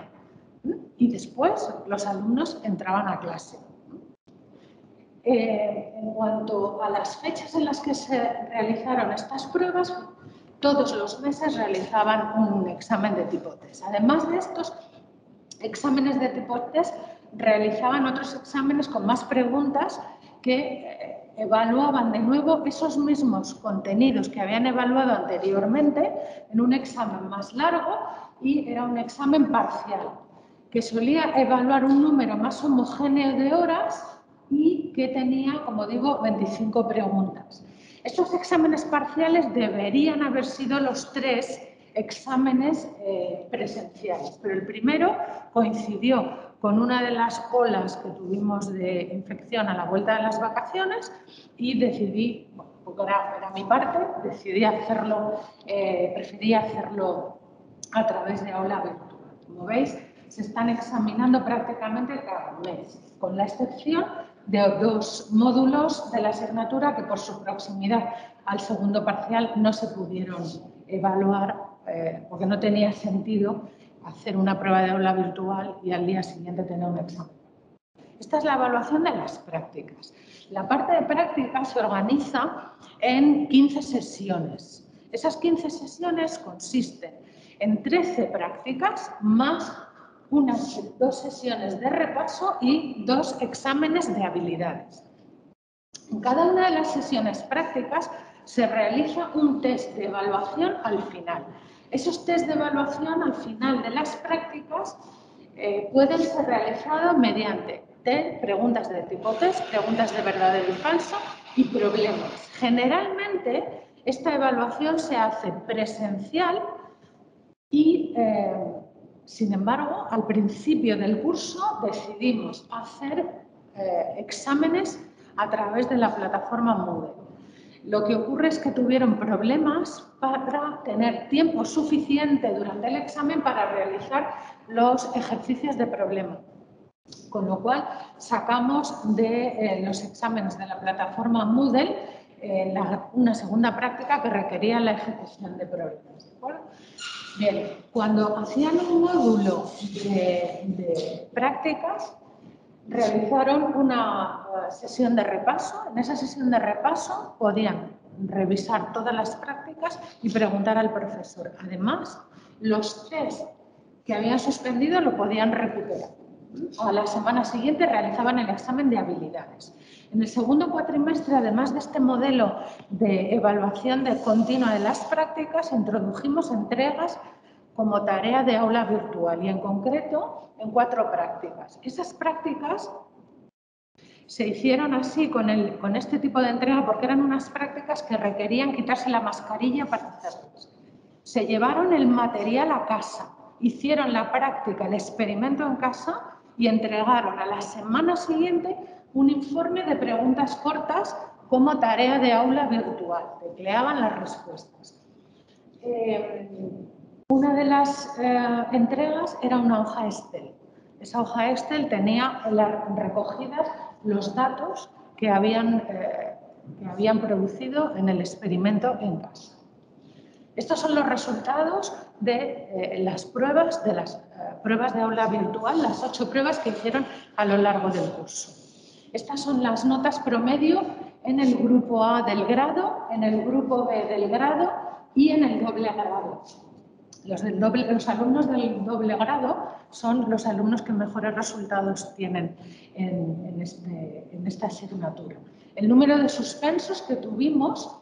y después los alumnos entraban a clase. Eh, en cuanto a las fechas en las que se realizaron estas pruebas, todos los meses realizaban un examen de tipo test. Además de estos exámenes de tipo test, realizaban otros exámenes con más preguntas que evaluaban de nuevo esos mismos contenidos que habían evaluado anteriormente en un examen más largo y era un examen parcial, que solía evaluar un número más homogéneo de horas y que tenía, como digo, veinticinco preguntas. Estos exámenes parciales deberían haber sido los tres exámenes eh, presenciales, pero el primero coincidió con una de las olas que tuvimos de infección a la vuelta de las vacaciones y decidí, bueno, porque era, era mi parte, decidí hacerlo, eh, preferí hacerlo a través de aula virtual. Como veis, se están examinando prácticamente cada mes, con la excepción de dos módulos de la asignatura que por su proximidad al segundo parcial no se pudieron evaluar eh, porque no tenía sentido hacer una prueba de aula virtual y al día siguiente tener un examen. Esta es la evaluación de las prácticas. La parte de prácticas se organiza en quince sesiones. Esas quince sesiones consisten en trece prácticas más unas dos sesiones de repaso y dos exámenes de habilidades. En cada una de las sesiones prácticas se realiza un test de evaluación al final. Esos test de evaluación al final de las prácticas eh, pueden ser realizados mediante preguntas de tipo test, preguntas de verdadero y falso y problemas. Generalmente, esta evaluación se hace presencial y, eh, sin embargo, al principio del curso decidimos hacer eh, exámenes a través de la plataforma Moodle. Lo que ocurre es que tuvieron problemas para tener tiempo suficiente durante el examen para realizar los ejercicios de problema. Con lo cual, sacamos de eh, los exámenes de la plataforma Moodle eh, la, una segunda práctica que requería la ejecución de problemas. ¿De acuerdo? Bien, cuando hacían un módulo de, de prácticas, realizaron una sesión de repaso. En esa sesión de repaso podían revisar todas las prácticas y preguntar al profesor. Además, los test que habían suspendido lo podían recuperar. A la semana siguiente realizaban el examen de habilidades. En el segundo cuatrimestre, además de este modelo de evaluación de continua de las prácticas, introdujimos entregas como tarea de aula virtual y, en concreto, en cuatro prácticas. Esas prácticas se hicieron así con, el, con este tipo de entrega porque eran unas prácticas que requerían quitarse la mascarilla para hacerlas. Se llevaron el material a casa, hicieron la práctica, el experimento en casa y entregaron a la semana siguiente un informe de preguntas cortas como tarea de aula virtual. Tecleaban las respuestas. Eh, una de las eh, entregas era una hoja Excel. Esa hoja Excel tenía recogidas los datos que habían, eh, que habían producido en el experimento en casa. Estos son los resultados de eh, las pruebas de las eh, pruebas de aula virtual, las ocho pruebas que hicieron a lo largo del curso. Estas son las notas promedio en el grupo A del grado, en el grupo B del grado y en el doble grado. Los, del doble, los alumnos del doble grado son los alumnos que mejores resultados tienen en, en, este, en esta asignatura. El número de suspensos que tuvimos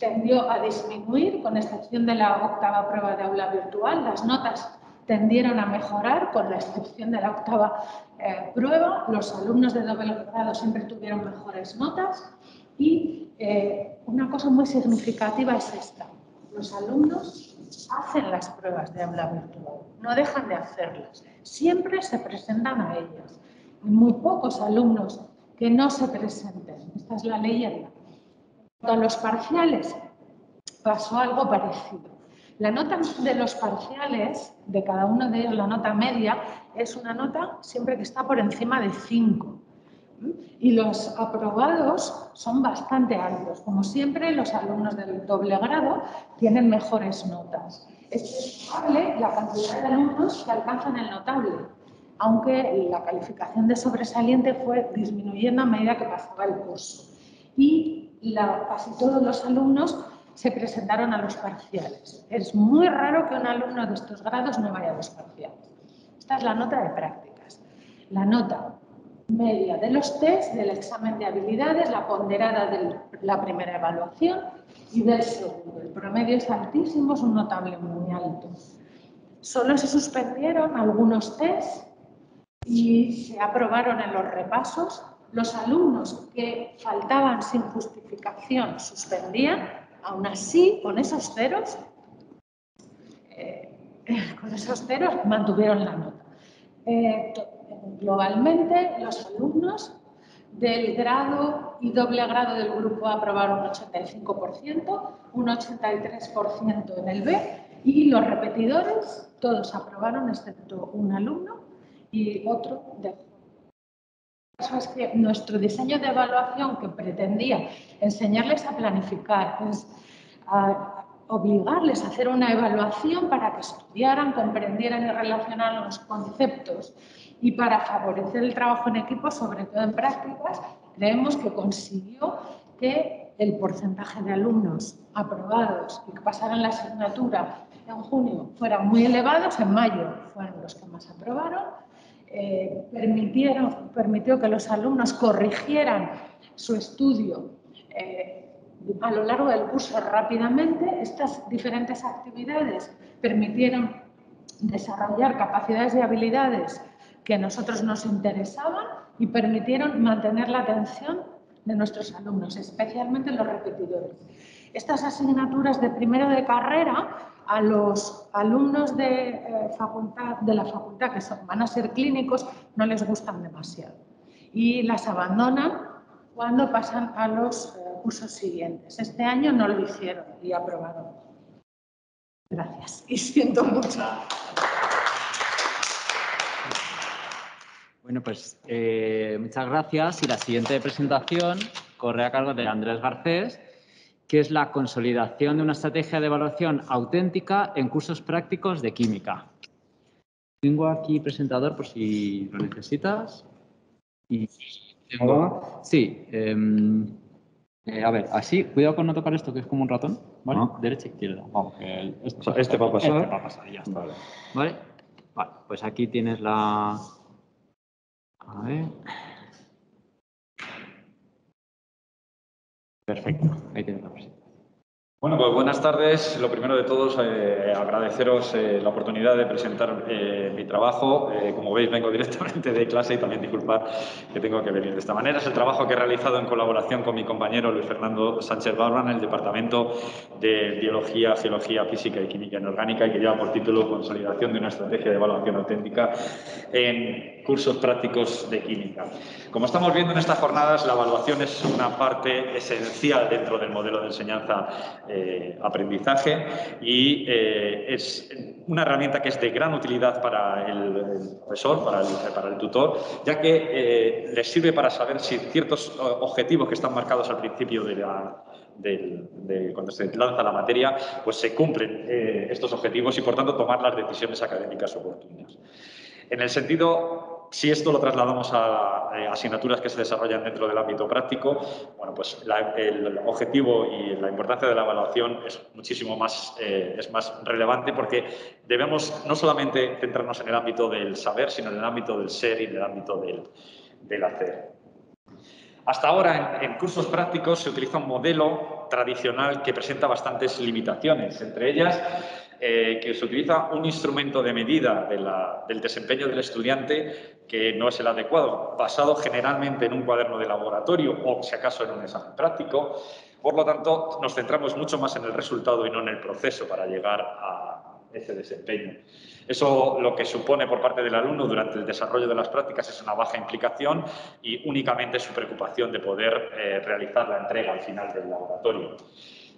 tendió a disminuir, con excepción de la octava prueba de aula virtual. Las notas tendieron a mejorar, con la excepción de la octava eh, prueba. Los alumnos de doble grado siempre tuvieron mejores notas. Y eh, una cosa muy significativa es esta. Los alumnos hacen las pruebas de aula virtual, no dejan de hacerlas. Siempre se presentan a ellas. Hay muy pocos alumnos que no se presenten. Esta es la leyenda. En cuanto a los parciales, pasó algo parecido. La nota de los parciales, de cada uno de ellos, la nota media, es una nota siempre que está por encima de cinco. Y los aprobados son bastante altos. Como siempre, los alumnos del doble grado tienen mejores notas. Es notable la cantidad de alumnos que alcanzan el notable, aunque la calificación de sobresaliente fue disminuyendo a medida que pasaba el curso. Y La, casi todos los alumnos se presentaron a los parciales. Es muy raro que un alumno de estos grados no vaya a los parciales. Esta es la nota de prácticas. La nota media de los test, del examen de habilidades, la ponderada de la primera evaluación y del segundo. El promedio es altísimo, es un notable muy alto. Solo se suspendieron algunos test y se aprobaron en los repasos. Los alumnos que faltaban sin justificación suspendían, aún así, con esos ceros, eh, con esos ceros mantuvieron la nota. Eh, globalmente, los alumnos del grado y doble grado del grupo A aprobaron un ochenta y cinco por ciento, un ochenta y tres por ciento en el B, y los repetidores, todos aprobaron excepto un alumno y otro de. Eso es que nuestro diseño de evaluación, que pretendía enseñarles a planificar, a obligarles a hacer una evaluación para que estudiaran, comprendieran y relacionaran los conceptos y para favorecer el trabajo en equipo, sobre todo en prácticas, creemos que consiguió que el porcentaje de alumnos aprobados y que pasaran la asignatura en junio fueran muy elevados, en mayo fueron los que más aprobaron, eh, permitieron, permitió que los alumnos corrigieran su estudio eh, a lo largo del curso rápidamente. Estas diferentes actividades permitieron desarrollar capacidades y habilidades que a nosotros nos interesaban y permitieron mantener la atención de nuestros alumnos, especialmente los repetidores. Estas asignaturas de primero de carrera a los alumnos de, eh, facultad, de la facultad, que son, van a ser clínicos, no les gustan demasiado y las abandonan cuando pasan a los eh, cursos siguientes. Este año no lo hicieron y aprobaron. Gracias. Y siento mucho. Bueno, pues eh, muchas gracias. Y la siguiente presentación corre a cargo de Andrés Garcés, que es la consolidación de una estrategia de evaluación auténtica en cursos prácticos de química. Tengo aquí presentador por si lo necesitas. Y tengo... Sí. Eh, Eh, a ver, así, cuidado con no tocar esto, que es como un ratón, ¿vale? Ah. Derecha, izquierda. Vamos, que el, este, o sea, este va a pasar. Este va a pasar y ya está. Vale. ¿Vale? Vale, pues aquí tienes la... A ver... Perfecto, ahí tienes la presentación. Bueno, pues buenas tardes. Lo primero de todos, eh, agradeceros eh, la oportunidad de presentar eh, mi trabajo. Eh, como veis, vengo directamente de clase y también disculpad que tengo que venir de esta manera. Es el trabajo que he realizado en colaboración con mi compañero Luis Fernando Sánchez Barba en el Departamento de Biología, Geología, Física y Química Inorgánica y que lleva por título Consolidación de una estrategia de evaluación auténtica en cursos prácticos de química. Como estamos viendo en estas jornadas, la evaluación es una parte esencial dentro del modelo de enseñanza Eh, aprendizaje y eh, es una herramienta que es de gran utilidad para el, el profesor, para el, para el tutor, ya que eh, les sirve para saber si ciertos objetivos que están marcados al principio de la... Del, de cuando se lanza la materia, pues se cumplen eh, estos objetivos y, por tanto, tomar las decisiones académicas oportunas. En el sentido, si esto lo trasladamos a, a asignaturas que se desarrollan dentro del ámbito práctico, bueno, pues la, el objetivo y la importancia de la evaluación es muchísimo más, eh, es más relevante porque debemos no solamente centrarnos en el ámbito del saber, sino en el ámbito del ser y en el ámbito del, del hacer. Hasta ahora, en, en cursos prácticos, se utiliza un modelo tradicional que presenta bastantes limitaciones, entre ellas eh, que se utiliza un instrumento de medida de la, del desempeño del estudiante que no es el adecuado, basado generalmente en un cuaderno de laboratorio o, si acaso, en un examen práctico. Por lo tanto, nos centramos mucho más en el resultado y no en el proceso para llegar a ese desempeño. Eso lo que supone por parte del alumno durante el desarrollo de las prácticas es una baja implicación y únicamente su preocupación de poder eh, realizar la entrega al final del laboratorio.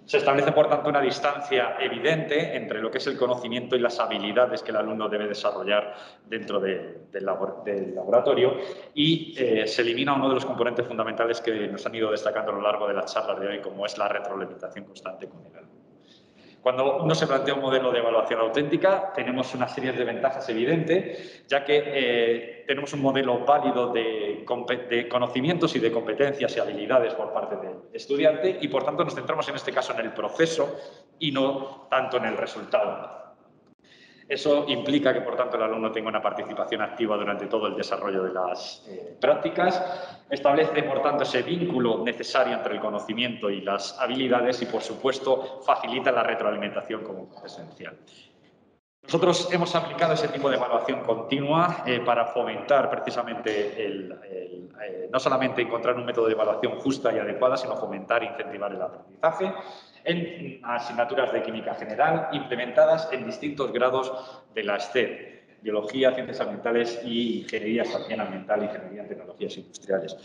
Se establece, por tanto, una distancia evidente entre lo que es el conocimiento y las habilidades que el alumno debe desarrollar dentro de, de labor, del laboratorio y eh, se elimina uno de los componentes fundamentales que nos han ido destacando a lo largo de la charla de hoy, como es la retroalimentación constante con el alumno. Cuando uno se plantea un modelo de evaluación auténtica, tenemos una serie de ventajas evidentes, ya que eh, tenemos un modelo válido de, de conocimientos y de competencias y habilidades por parte del estudiante y, por tanto, nos centramos en este caso en el proceso y no tanto en el resultado. Eso implica que, por tanto, el alumno tenga una participación activa durante todo el desarrollo de las eh, prácticas. Establece, por tanto, ese vínculo necesario entre el conocimiento y las habilidades y, por supuesto, facilita la retroalimentación como esencial. Nosotros hemos aplicado ese tipo de evaluación continua eh, para fomentar precisamente, el, el, eh, no solamente encontrar un método de evaluación justa y adecuada, sino fomentar e incentivar el aprendizaje en asignaturas de química general implementadas en distintos grados de la S T E D, Biología, Ciencias Ambientales y Ingeniería Ambiental, Ingeniería en Tecnologías Industriales.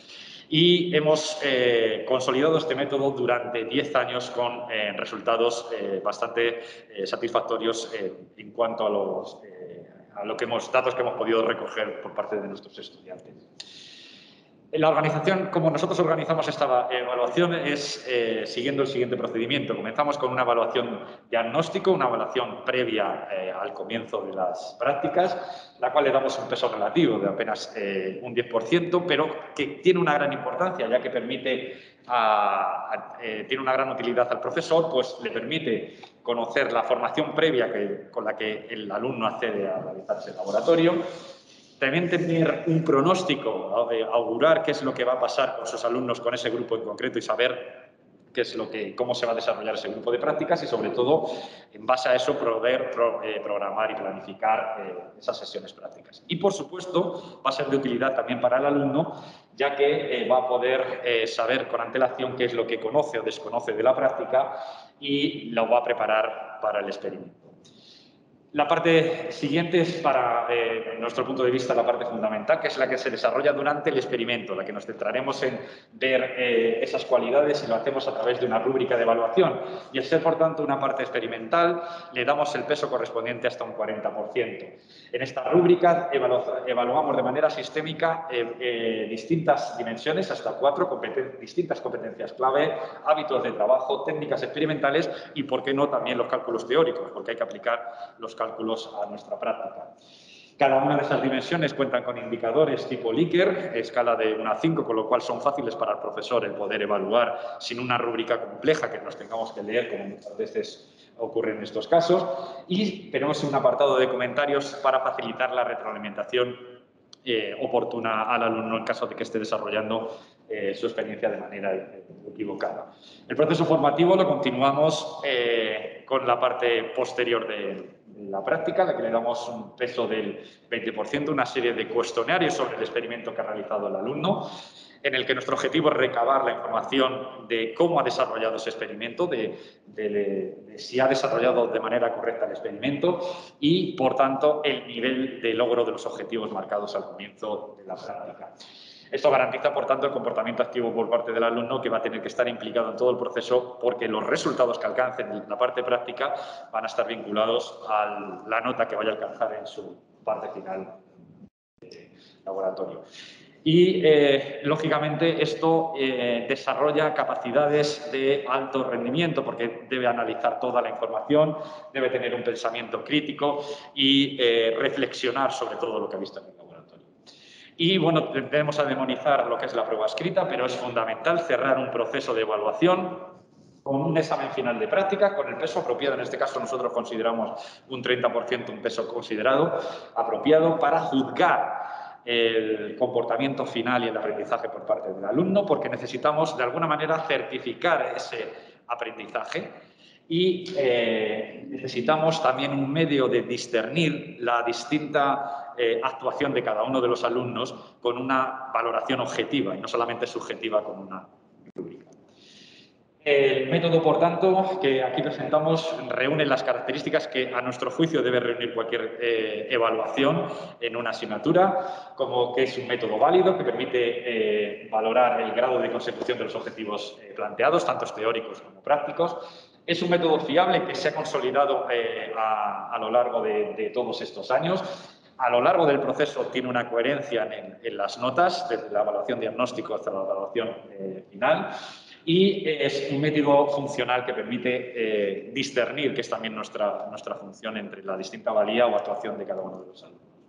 Y hemos eh, consolidado este método durante diez años con eh, resultados eh, bastante eh, satisfactorios eh, en cuanto a los eh, a lo que hemos, datos que hemos podido recoger por parte de nuestros estudiantes. La organización, como nosotros organizamos esta evaluación, es eh, siguiendo el siguiente procedimiento. Comenzamos con una evaluación diagnóstico, una evaluación previa eh, al comienzo de las prácticas, la cual le damos un peso relativo de apenas eh, un diez por ciento, pero que tiene una gran importancia, ya que permite, a, a, eh, tiene una gran utilidad al profesor, pues le permite conocer la formación previa que, con la que el alumno accede a realizarse el laboratorio. También tener un pronóstico, augurar qué es lo que va a pasar con sus alumnos, con ese grupo en concreto, y saber qué es lo que, cómo se va a desarrollar ese grupo de prácticas y, sobre todo, en base a eso, poder pro, eh, programar y planificar eh, esas sesiones prácticas. Y, por supuesto, va a ser de utilidad también para el alumno, ya que eh, va a poder eh, saber con antelación qué es lo que conoce o desconoce de la práctica y lo va a preparar para el experimento. La parte siguiente es, para eh, nuestro punto de vista, la parte fundamental, que es la que se desarrolla durante el experimento, la que nos centraremos en ver eh, esas cualidades, y lo hacemos a través de una rúbrica de evaluación. Y al ser, por tanto, una parte experimental, le damos el peso correspondiente hasta un cuarenta por ciento. En esta rúbrica evalu evaluamos de manera sistémica eh, eh, distintas dimensiones, hasta cuatro, competen distintas competencias clave, hábitos de trabajo, técnicas experimentales y, por qué no, también los cálculos teóricos, porque hay que aplicar los cálculos cálculos a nuestra práctica. Cada una de esas dimensiones cuentan con indicadores tipo Likert, escala de uno a cinco, con lo cual son fáciles para el profesor el poder evaluar sin una rúbrica compleja que nos tengamos que leer, como muchas veces ocurre en estos casos. Y tenemos un apartado de comentarios para facilitar la retroalimentación eh, oportuna al alumno en caso de que esté desarrollando eh, su experiencia de manera equivocada. El proceso formativo lo continuamos eh, con la parte posterior de la práctica, a la que le damos un peso del veinte por ciento, una serie de cuestionarios sobre el experimento que ha realizado el alumno, en el que nuestro objetivo es recabar la información de cómo ha desarrollado ese experimento, de, de, de si ha desarrollado de manera correcta el experimento y, por tanto, el nivel de logro de los objetivos marcados al comienzo de la práctica. Esto garantiza, por tanto, el comportamiento activo por parte del alumno, que va a tener que estar implicado en todo el proceso, porque los resultados que alcancen en la parte práctica van a estar vinculados a la nota que vaya a alcanzar en su parte final de laboratorio. Y, eh, lógicamente, esto eh, desarrolla capacidades de alto rendimiento, porque debe analizar toda la información, debe tener un pensamiento crítico y eh, reflexionar sobre todo lo que ha visto en el laboratorio. Y, bueno, tendemos a demonizar lo que es la prueba escrita, pero es fundamental cerrar un proceso de evaluación con un examen final de práctica, con el peso apropiado. En este caso, nosotros consideramos un treinta por ciento, un peso considerado apropiado para juzgar el comportamiento final y el aprendizaje por parte del alumno, porque necesitamos, de alguna manera, certificar ese aprendizaje. Y eh, necesitamos también un medio de discernir la distinta eh, actuación de cada uno de los alumnos con una valoración objetiva y no solamente subjetiva con una rúbrica. El método, por tanto, que aquí presentamos reúne las características que, a nuestro juicio, debe reunir cualquier eh, evaluación en una asignatura, como que es un método válido que permite eh, valorar el grado de consecución de los objetivos eh, planteados, tanto teóricos como prácticos. Es un método fiable que se ha consolidado eh, a, a lo largo de, de todos estos años. A lo largo del proceso tiene una coherencia en, en las notas, desde la evaluación diagnóstico hasta la evaluación eh, final. Y es un método funcional que permite eh, discernir, que es también nuestra, nuestra función, entre la distinta valía o actuación de cada uno de los alumnos.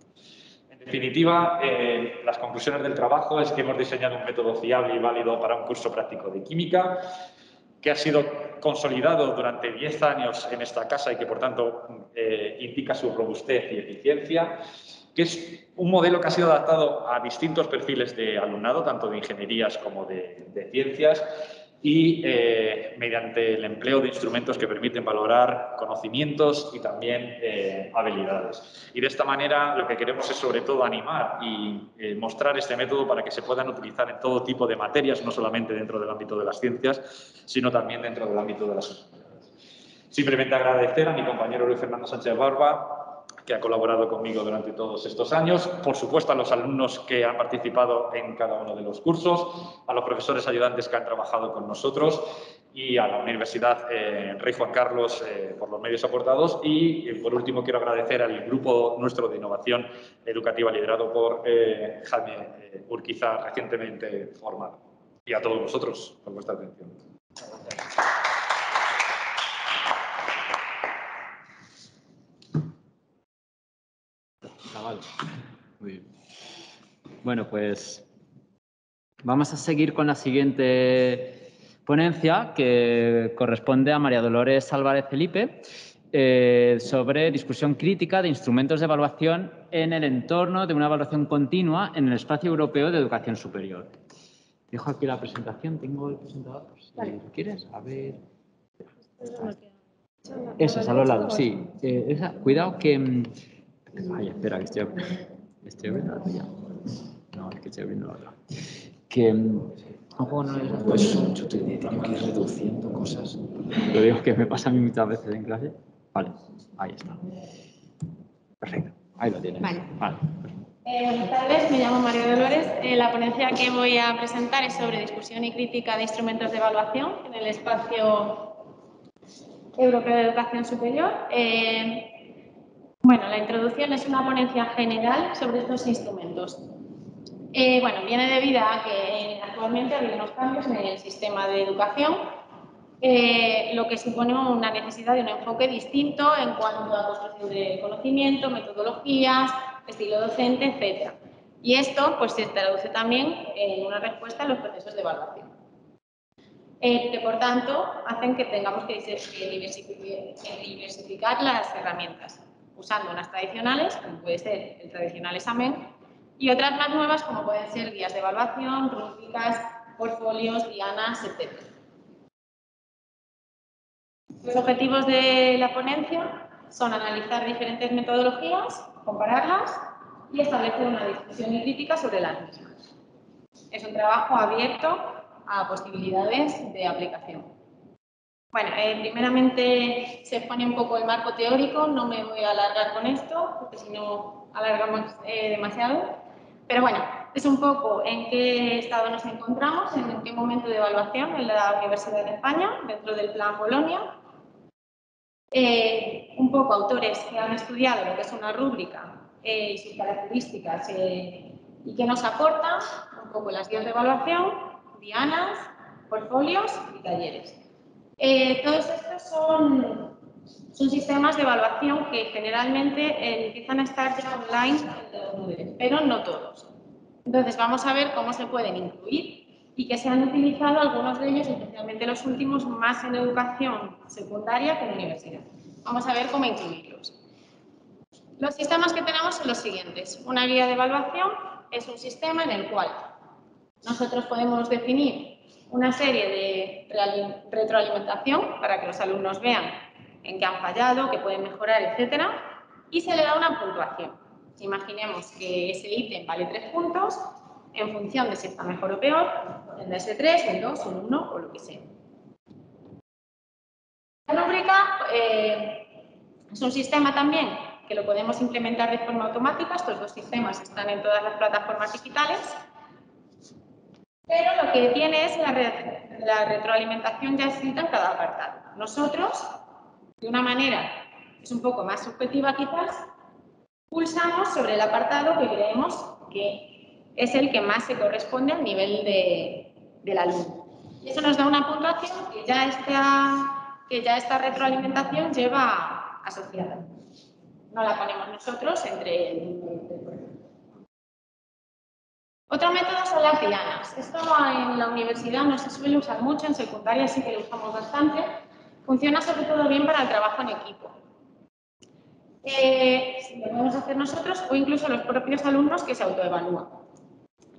En definitiva, eh, las conclusiones del trabajo es que hemos diseñado un método fiable y válido para un curso práctico de química, que ha sido consolidado durante diez años en esta casa y que, por tanto, eh, indica su robustez y eficiencia, que es un modelo que ha sido adaptado a distintos perfiles de alumnado, tanto de ingenierías como de, de ciencias, y eh, mediante el empleo de instrumentos que permiten valorar conocimientos y también eh, habilidades. Y de esta manera lo que queremos es, sobre todo, animar y eh, mostrar este método para que se puedan utilizar en todo tipo de materias, no solamente dentro del ámbito de las ciencias, sino también dentro del ámbito de las humanidades. Simplemente agradecer a mi compañero Luis Fernando Sánchez Barba, que ha colaborado conmigo durante todos estos años, por supuesto a los alumnos que han participado en cada uno de los cursos, a los profesores ayudantes que han trabajado con nosotros y a la Universidad eh, Rey Juan Carlos eh, por los medios aportados. Y, eh, por último, quiero agradecer al grupo nuestro de innovación educativa liderado por eh, Jaime eh, Urquiza, recientemente formado. Y a todos vosotros por vuestra atención. Muy bien. Bueno, pues vamos a seguir con la siguiente ponencia, que corresponde a María Dolores Álvarez Felipe, eh, sobre discusión crítica de instrumentos de evaluación en el entorno de una evaluación continua en el espacio europeo de educación superior. Dejo aquí la presentación, tengo el presentador, si vale. quieres, a ver... Esas, a los lados, sí. Eh, esa, cuidado que... Ay, espera, que estoy... Estoy abriendo la tuya. No, es que estoy abriendo la otra. Que... Pues yo te digo que ir reduciendo cosas. Lo digo que me pasa a mí muchas veces en clase. Vale, ahí está. Perfecto, ahí lo tienes. Vale. Vale. Eh, buenas tardes, me llamo María Dolores. Eh, la ponencia que voy a presentar es sobre discusión y crítica de instrumentos de evaluación en el espacio europeo de educación superior. Eh, bueno, la introducción es una ponencia general sobre estos instrumentos. Eh, bueno, viene debido a que actualmente ha habido unos cambios en el sistema de educación, eh, lo que supone una necesidad de un enfoque distinto en cuanto a construcción de conocimiento, metodologías, estilo docente, etcétera. Y esto pues, se traduce también en una respuesta a los procesos de evaluación, eh, que por tanto hacen que tengamos que diversificar las herramientas, usando unas tradicionales, como puede ser el tradicional examen, y otras más nuevas como pueden ser guías de evaluación, rúbricas, portfolios, dianas, etcétera. Los objetivos de la ponencia son analizar diferentes metodologías, compararlas y establecer una discusión y crítica sobre las mismas. Es un trabajo abierto a posibilidades de aplicación. Bueno, eh, primeramente se pone un poco el marco teórico, no me voy a alargar con esto, porque si no alargamos eh, demasiado. Pero bueno, es un poco en qué estado nos encontramos, en qué momento de evaluación en la Universidad de España, dentro del Plan Bolonia. Eh, un poco autores que han estudiado lo que es una rúbrica eh, y sus características eh, y qué nos aportan, un poco las guías de evaluación, dianas, portfolios y talleres. Eh, todos estos son, son sistemas de evaluación que generalmente eh, empiezan a estar ya online, pero no todos. Entonces vamos a ver cómo se pueden incluir y que se han utilizado algunos de ellos, especialmente los últimos, más en educación secundaria que en universidad. Vamos a ver cómo incluirlos. Los sistemas que tenemos son los siguientes. Una guía de evaluación es un sistema en el cual nosotros podemos definir una serie de retroalimentación para que los alumnos vean en qué han fallado, qué pueden mejorar, etcétera. Y se le da una puntuación. Imaginemos que ese ítem vale tres puntos, en función de si está mejor o peor, tendrá ese tres, el dos, el uno o lo que sea. La rúbrica eh, es un sistema también que lo podemos implementar de forma automática. Estos dos sistemas están en todas las plataformas digitales. Pero lo que tiene es la, re la retroalimentación ya escrita en cada apartado. Nosotros, de una manera que es un poco más subjetiva quizás, pulsamos sobre el apartado que creemos que es el que más se corresponde al nivel de, del alumno. Y eso nos da una puntuación que ya esta, que ya esta retroalimentación lleva asociada. No la ponemos nosotros entre el... Otro método son las dianas. Esto en la universidad no se suele usar mucho, en secundaria sí que lo usamos bastante. Funciona sobre todo bien para el trabajo en equipo. Eh, lo podemos hacer nosotros o incluso los propios alumnos que se autoevalúan.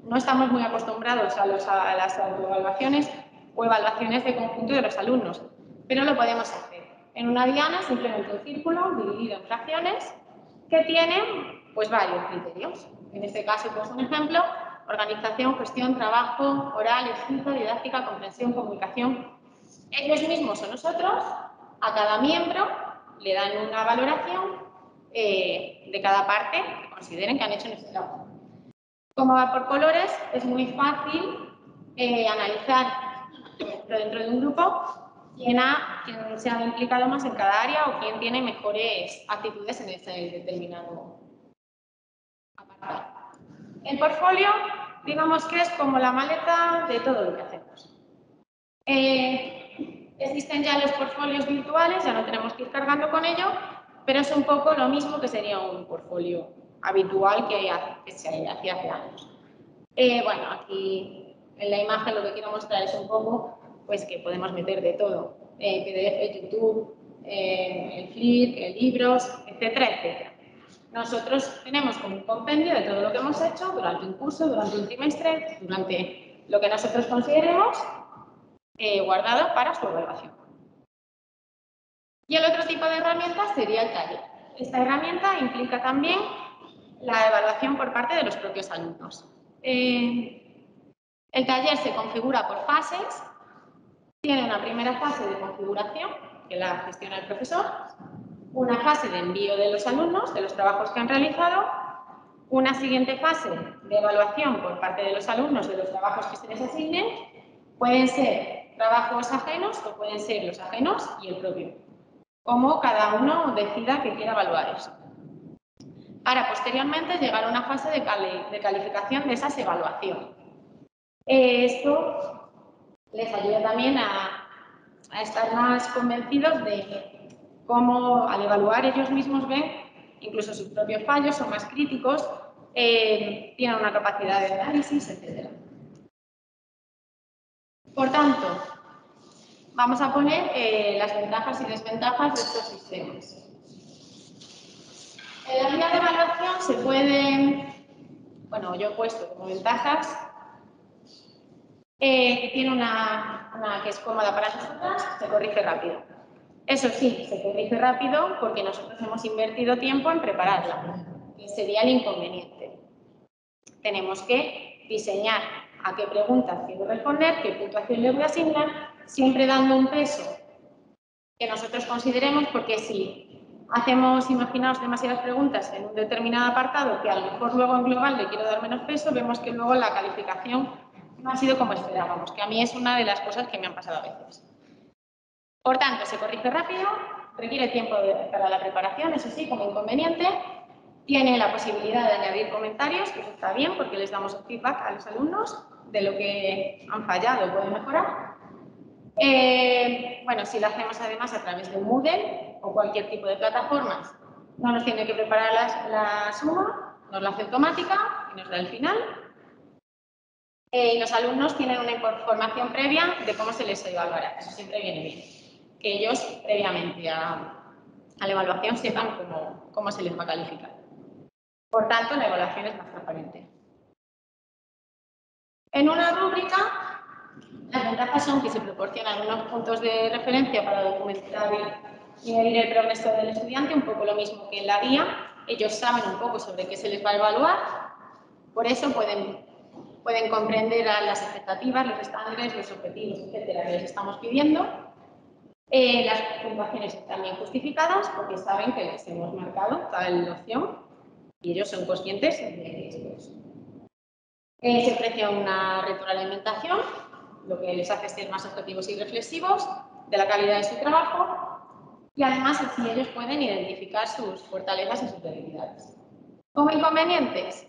No estamos muy acostumbrados a, los, a las autoevaluaciones o evaluaciones de conjunto de los alumnos, pero lo podemos hacer. En una diana simplemente un círculo dividido en fracciones que tienen pues, varios criterios. En este caso, pues un ejemplo. Organización, gestión, trabajo, oral, escrito, didáctica, comprensión, comunicación. Ellos mismos o nosotros, a cada miembro le dan una valoración eh, de cada parte que consideren que han hecho en este trabajo. Como va por colores, es muy fácil eh, analizar dentro de un grupo quién ha, quién se ha implicado más en cada área o quién tiene mejores actitudes en este determinado apartado. El portfolio, digamos que es como la maleta de todo lo que hacemos. Eh, existen ya los portfolios virtuales, ya no tenemos que ir cargando con ello, pero es un poco lo mismo que sería un portfolio habitual que, que se hacía hace años. Eh, bueno, aquí en la imagen lo que quiero mostrar es un poco pues que podemos meter de todo, eh, P D F, YouTube, eh, el Flip, eh, libros, etcétera, etcétera. Nosotros tenemos como un compendio de todo lo que hemos hecho durante un curso, durante un trimestre, durante lo que nosotros consideremos eh, guardado para su evaluación. Y el otro tipo de herramienta sería el taller. Esta herramienta implica también la evaluación por parte de los propios alumnos. Eh, el taller se configura por fases. Tiene una primera fase de configuración, que la gestiona el profesor, una fase de envío de los alumnos, de los trabajos que han realizado, una siguiente fase de evaluación por parte de los alumnos de los trabajos que se les asignen, pueden ser trabajos ajenos o pueden ser los ajenos y el propio, como cada uno decida que quiera evaluar eso. Para posteriormente llegar a una fase de, cali de calificación de esas evaluaciones. Eh, esto les ayuda también a, a estar más convencidos de cómo al evaluar ellos mismos ven incluso sus propios fallos, son más críticos, eh, tienen una capacidad de análisis, etcétera. Por tanto, vamos a poner eh, las ventajas y desventajas de estos sistemas. En la guía de evaluación se pueden, bueno, yo he puesto como ventajas, eh, que tiene una, una que es cómoda para nosotras, se corrige rápido. Eso sí, se corrige rápido porque nosotros hemos invertido tiempo en prepararla, que sería el inconveniente. Tenemos que diseñar a qué preguntas quiero responder, qué puntuación le voy a asignar, siempre dando un peso que nosotros consideremos, porque si hacemos, imaginaos, demasiadas preguntas en un determinado apartado que a lo mejor luego en global le quiero dar menos peso, vemos que luego la calificación no ha sido como esperábamos, que a mí es una de las cosas que me han pasado a veces. Por tanto, se corrige rápido, requiere tiempo para la preparación, eso sí, como inconveniente, tiene la posibilidad de añadir comentarios, que eso está bien porque les damos feedback a los alumnos de lo que han fallado o pueden mejorar. Eh, bueno, si lo hacemos además a través de Moodle o cualquier tipo de plataformas, no nos tiene que preparar la, la suma, nos la hace automática y nos da el final. Eh, y los alumnos tienen una información previa de cómo se les evaluará, eso siempre viene bien. Que ellos previamente a, a la evaluación sepan cómo, cómo se les va a calificar. Por tanto, la evaluación es más transparente. En una rúbrica, las ventajas son que se proporcionan unos puntos de referencia para documentar y medir el progreso del estudiante, un poco lo mismo que en la guía. Ellos saben un poco sobre qué se les va a evaluar, por eso pueden, pueden comprender las expectativas, los estándares, los objetivos, etcétera, que les estamos pidiendo. Eh, las puntuaciones están bien justificadas porque saben que les hemos marcado tal opción y ellos son conscientes de esto. Eh, se ofrece una retroalimentación, lo que les hace ser más objetivos y reflexivos de la calidad de su trabajo y además así ellos pueden identificar sus fortalezas y sus debilidades. Como inconvenientes,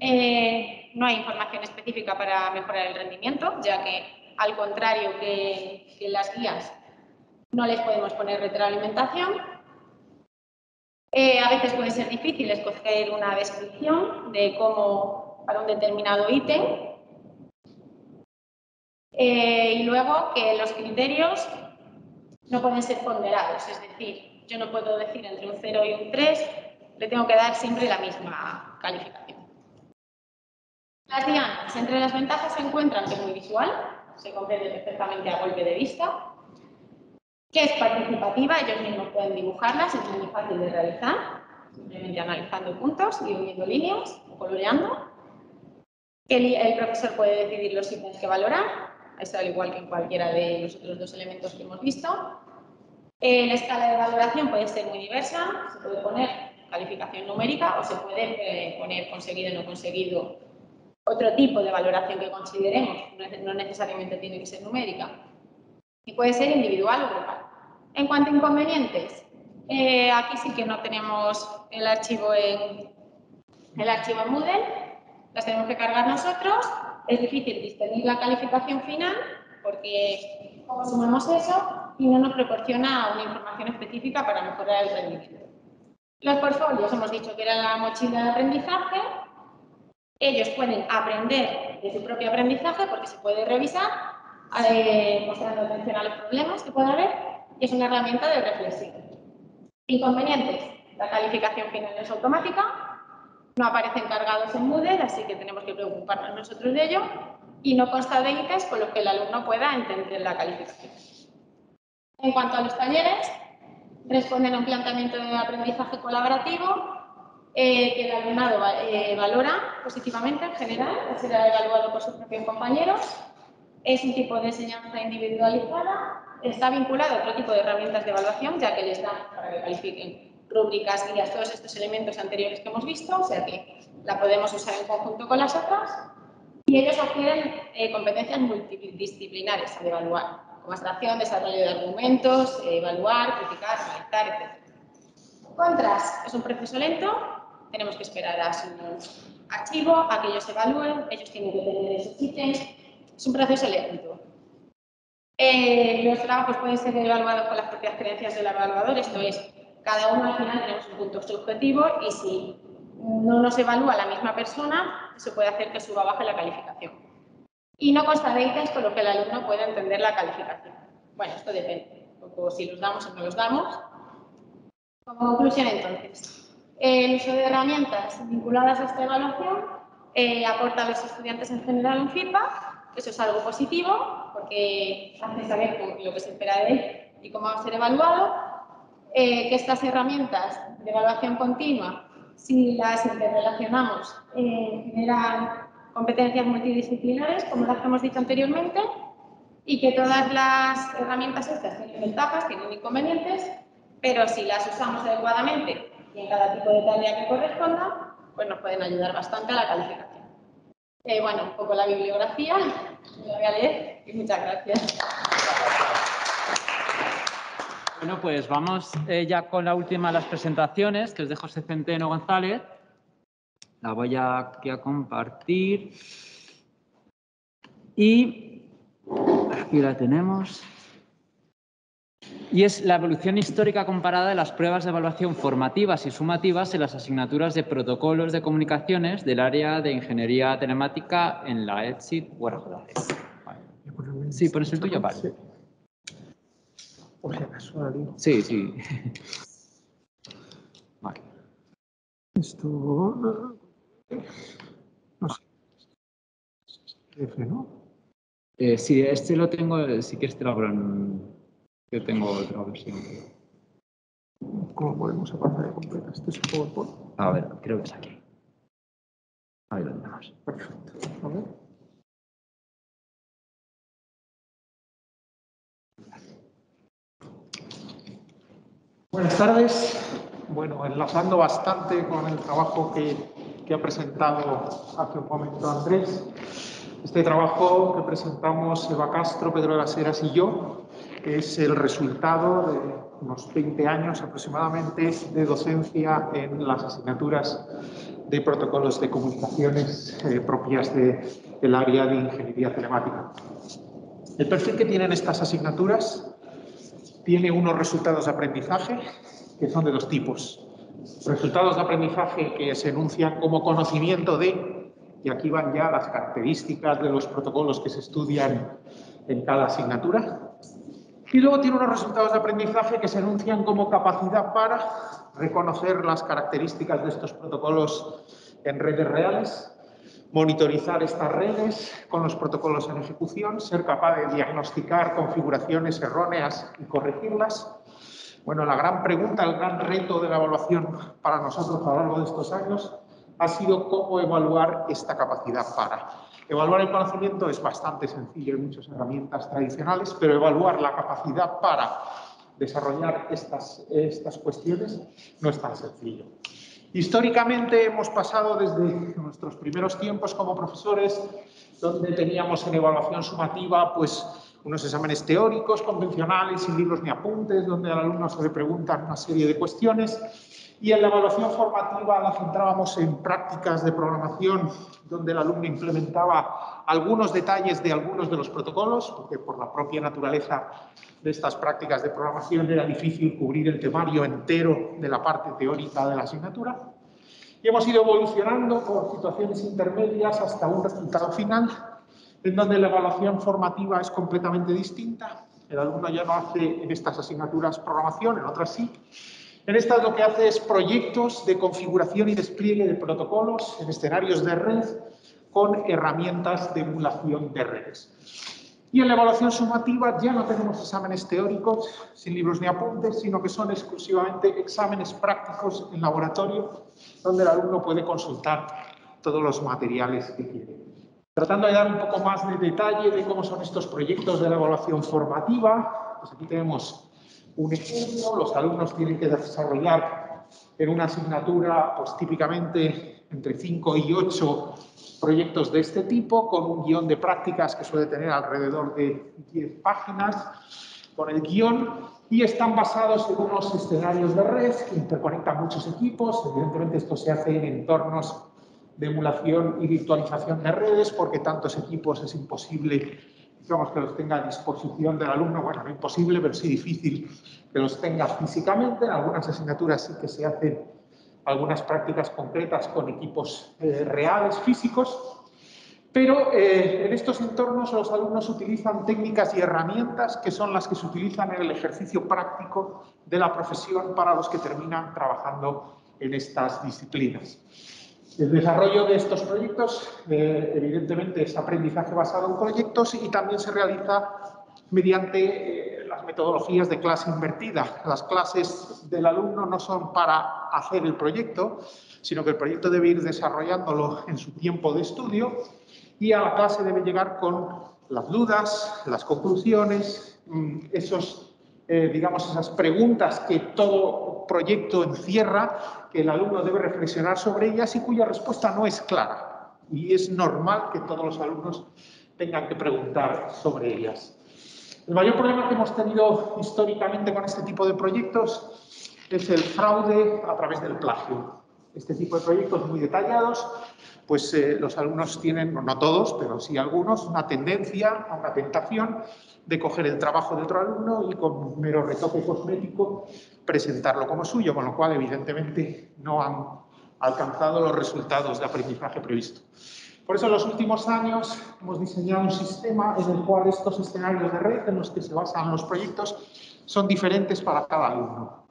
eh, no hay información específica para mejorar el rendimiento, ya que al contrario que, que las guías no les podemos poner retroalimentación. Eh, a veces puede ser difícil escoger una descripción de cómo para un determinado ítem. Eh, y luego que los criterios no pueden ser ponderados, es decir, yo no puedo decir entre un cero y un tres, le tengo que dar siempre la misma calificación. Las dianas, entre las ventajas se encuentran que es muy visual, se comprende perfectamente a golpe de vista, que es participativa, ellos mismos pueden dibujarlas, es muy fácil de realizar, simplemente analizando puntos y uniendo líneas o coloreando, que el, el profesor puede decidir los ítems que valorar. Eso al igual que en cualquiera de los otros dos elementos que hemos visto. Eh, la escala de valoración puede ser muy diversa, se puede poner calificación numérica o se puede eh, poner conseguido o no conseguido, otro tipo de valoración que consideremos, no, no necesariamente tiene que ser numérica. y puede ser individual o grupal. En cuanto a inconvenientes, eh, aquí sí que no tenemos el archivo en, el archivo en Moodle, las tenemos que cargar nosotros, es difícil distinguir la calificación final porque como sumamos eso y no nos proporciona una información específica para mejorar el rendimiento. Los portfolios hemos dicho que era la mochila de aprendizaje, ellos pueden aprender de su propio aprendizaje porque se puede revisar, eh, mostrando atención a los problemas que pueda haber, y es una herramienta de reflexión. Inconvenientes, la calificación final es automática, no aparecen cargados en Moodle, así que tenemos que preocuparnos nosotros de ello, y no consta de ítems con los que el alumno pueda entender la calificación. En cuanto a los talleres, responden a un planteamiento de aprendizaje colaborativo, eh, que el alumnado eh, valora positivamente en general, será evaluado por sus propios compañeros, es un tipo de enseñanza individualizada, está vinculado a otro tipo de herramientas de evaluación, ya que les dan para que califiquen rúbricas, guías, todos estos elementos anteriores que hemos visto, o sea que la podemos usar en conjunto con las otras, y ellos adquieren eh, competencias multidisciplinares al evaluar. Como abstracción, desarrollo de argumentos, evaluar, criticar, analizar, etcétera. Contras, es un proceso lento, tenemos que esperar a su archivo, a que ellos evalúen, ellos tienen que tener esos ítems, es un proceso lento. Eh, los trabajos pueden ser evaluados con las propias creencias del evaluador, esto es, cada uno al final tenemos un punto subjetivo y si no nos evalúa la misma persona, eso puede hacer que suba o baje la calificación. Y no consta de ítems con lo que el alumno pueda entender la calificación. Bueno, esto depende, un poco si los damos o no los damos. Como conclusión, entonces, el uso de herramientas vinculadas a esta evaluación eh, aporta a los estudiantes en general un feedback, eso es algo positivo, porque hace saber lo que se espera de él y cómo va a ser evaluado, eh, que estas herramientas de evaluación continua, si las interrelacionamos, eh, generan competencias multidisciplinares, como las que hemos dicho anteriormente, y que todas las herramientas estas tienen ventajas, tienen inconvenientes, pero si las usamos adecuadamente y en cada tipo de tarea que corresponda, pues nos pueden ayudar bastante a la calificación. Eh, bueno, un poco la bibliografía, la voy a leer y muchas gracias. Bueno, pues vamos eh, ya con la última de las presentaciones, que es de José Centeno González. La voy aquí a compartir. Y aquí la tenemos. Y es la evolución histórica comparada de las pruebas de evaluación formativas y sumativas en las asignaturas de protocolos de comunicaciones del área de ingeniería telemática en la E T S I U R J C. Sí, pones el tuyo, vale. Sí, sí. Vale. Esto. No sé. F, ¿no? Eh, sí, este lo tengo, si quieres te lo abro en... Yo tengo otra versión. ¿Cómo podemos a pantalla completa? ¿Este es PowerPoint? A ver, creo que es aquí. Ahí lo tenemos. Perfecto. A ver. Buenas tardes. Bueno, enlazando bastante con el trabajo que... que ha presentado hace un momento Andrés. Este trabajo que presentamos Eva Castro, Pedro de las Heras y yo es el resultado de unos veinte años aproximadamente de docencia en las asignaturas de protocolos de comunicaciones eh, propias de, del área de ingeniería telemática. El perfil que tienen estas asignaturas tiene unos resultados de aprendizaje que son de dos tipos. Resultados de aprendizaje que se enuncian como conocimiento de, y aquí van ya las características de los protocolos que se estudian en cada asignatura. Y luego tiene unos resultados de aprendizaje que se enuncian como capacidad para reconocer las características de estos protocolos en redes reales, monitorizar estas redes con los protocolos en ejecución, ser capaz de diagnosticar configuraciones erróneas y corregirlas. Bueno, la gran pregunta, el gran reto de la evaluación para nosotros a lo largo de estos años ha sido cómo evaluar esta capacidad para. Evaluar el conocimiento es bastante sencillo, hay muchas herramientas tradicionales, pero evaluar la capacidad para desarrollar estas, estas cuestiones no es tan sencillo. Históricamente hemos pasado desde nuestros primeros tiempos como profesores, donde teníamos en evaluación sumativa, pues, unos exámenes teóricos, convencionales, sin libros ni apuntes, donde al alumno se le preguntan una serie de cuestiones. Y en la evaluación formativa la centrábamos en prácticas de programación, donde el alumno implementaba algunos detalles de algunos de los protocolos, porque por la propia naturaleza de estas prácticas de programación era difícil cubrir el temario entero de la parte teórica de la asignatura. Y hemos ido evolucionando por situaciones intermedias hasta un resultado final, en donde la evaluación formativa es completamente distinta. El alumno ya no hace en estas asignaturas programación, en otras sí. En estas lo que hace es proyectos de configuración y despliegue de protocolos en escenarios de red con herramientas de emulación de redes. Y en la evaluación sumativa ya no tenemos exámenes teóricos, sin libros ni apuntes, sino que son exclusivamente exámenes prácticos en laboratorio, donde el alumno puede consultar todos los materiales que quiere. Tratando de dar un poco más de detalle de cómo son estos proyectos de la evaluación formativa, pues aquí tenemos un ejemplo. Los alumnos tienen que desarrollar en una asignatura, pues típicamente entre cinco y ocho proyectos de este tipo, con un guión de prácticas que suele tener alrededor de diez páginas, con el guión, y están basados en unos escenarios de red que interconectan muchos equipos. Evidentemente esto se hace en entornos de emulación y virtualización de redes, porque tantos equipos es imposible, digamos, que los tenga a disposición del alumno. Bueno, no imposible, pero sí difícil que los tenga físicamente. En algunas asignaturas sí que se hacen algunas prácticas concretas con equipos eh, reales, físicos, pero eh, en estos entornos los alumnos utilizan técnicas y herramientas que son las que se utilizan en el ejercicio práctico de la profesión para los que terminan trabajando en estas disciplinas. El desarrollo de estos proyectos, eh, evidentemente, es aprendizaje basado en proyectos, y también se realiza mediante eh, las metodologías de clase invertida. Las clases del alumno no son para hacer el proyecto, sino que el proyecto debe ir desarrollándolo en su tiempo de estudio, y a la clase debe llegar con las dudas, las conclusiones, esos, eh, digamos, esas preguntas que todo proyecto encierra, que el alumno debe reflexionar sobre ellas y cuya respuesta no es clara. Y es normal que todos los alumnos tengan que preguntar sobre ellas. El mayor problema que hemos tenido históricamente con este tipo de proyectos es el fraude a través del plagio. Este tipo de proyectos muy detallados, pues eh, los alumnos tienen, no todos, pero sí algunos, una tendencia, una tentación de coger el trabajo de otro alumno y con mero retoque cosmético presentarlo como suyo, con lo cual evidentemente no han alcanzado los resultados de aprendizaje previsto. Por eso en los últimos años hemos diseñado un sistema en el cual estos escenarios de red en los que se basan los proyectos son diferentes para cada alumno.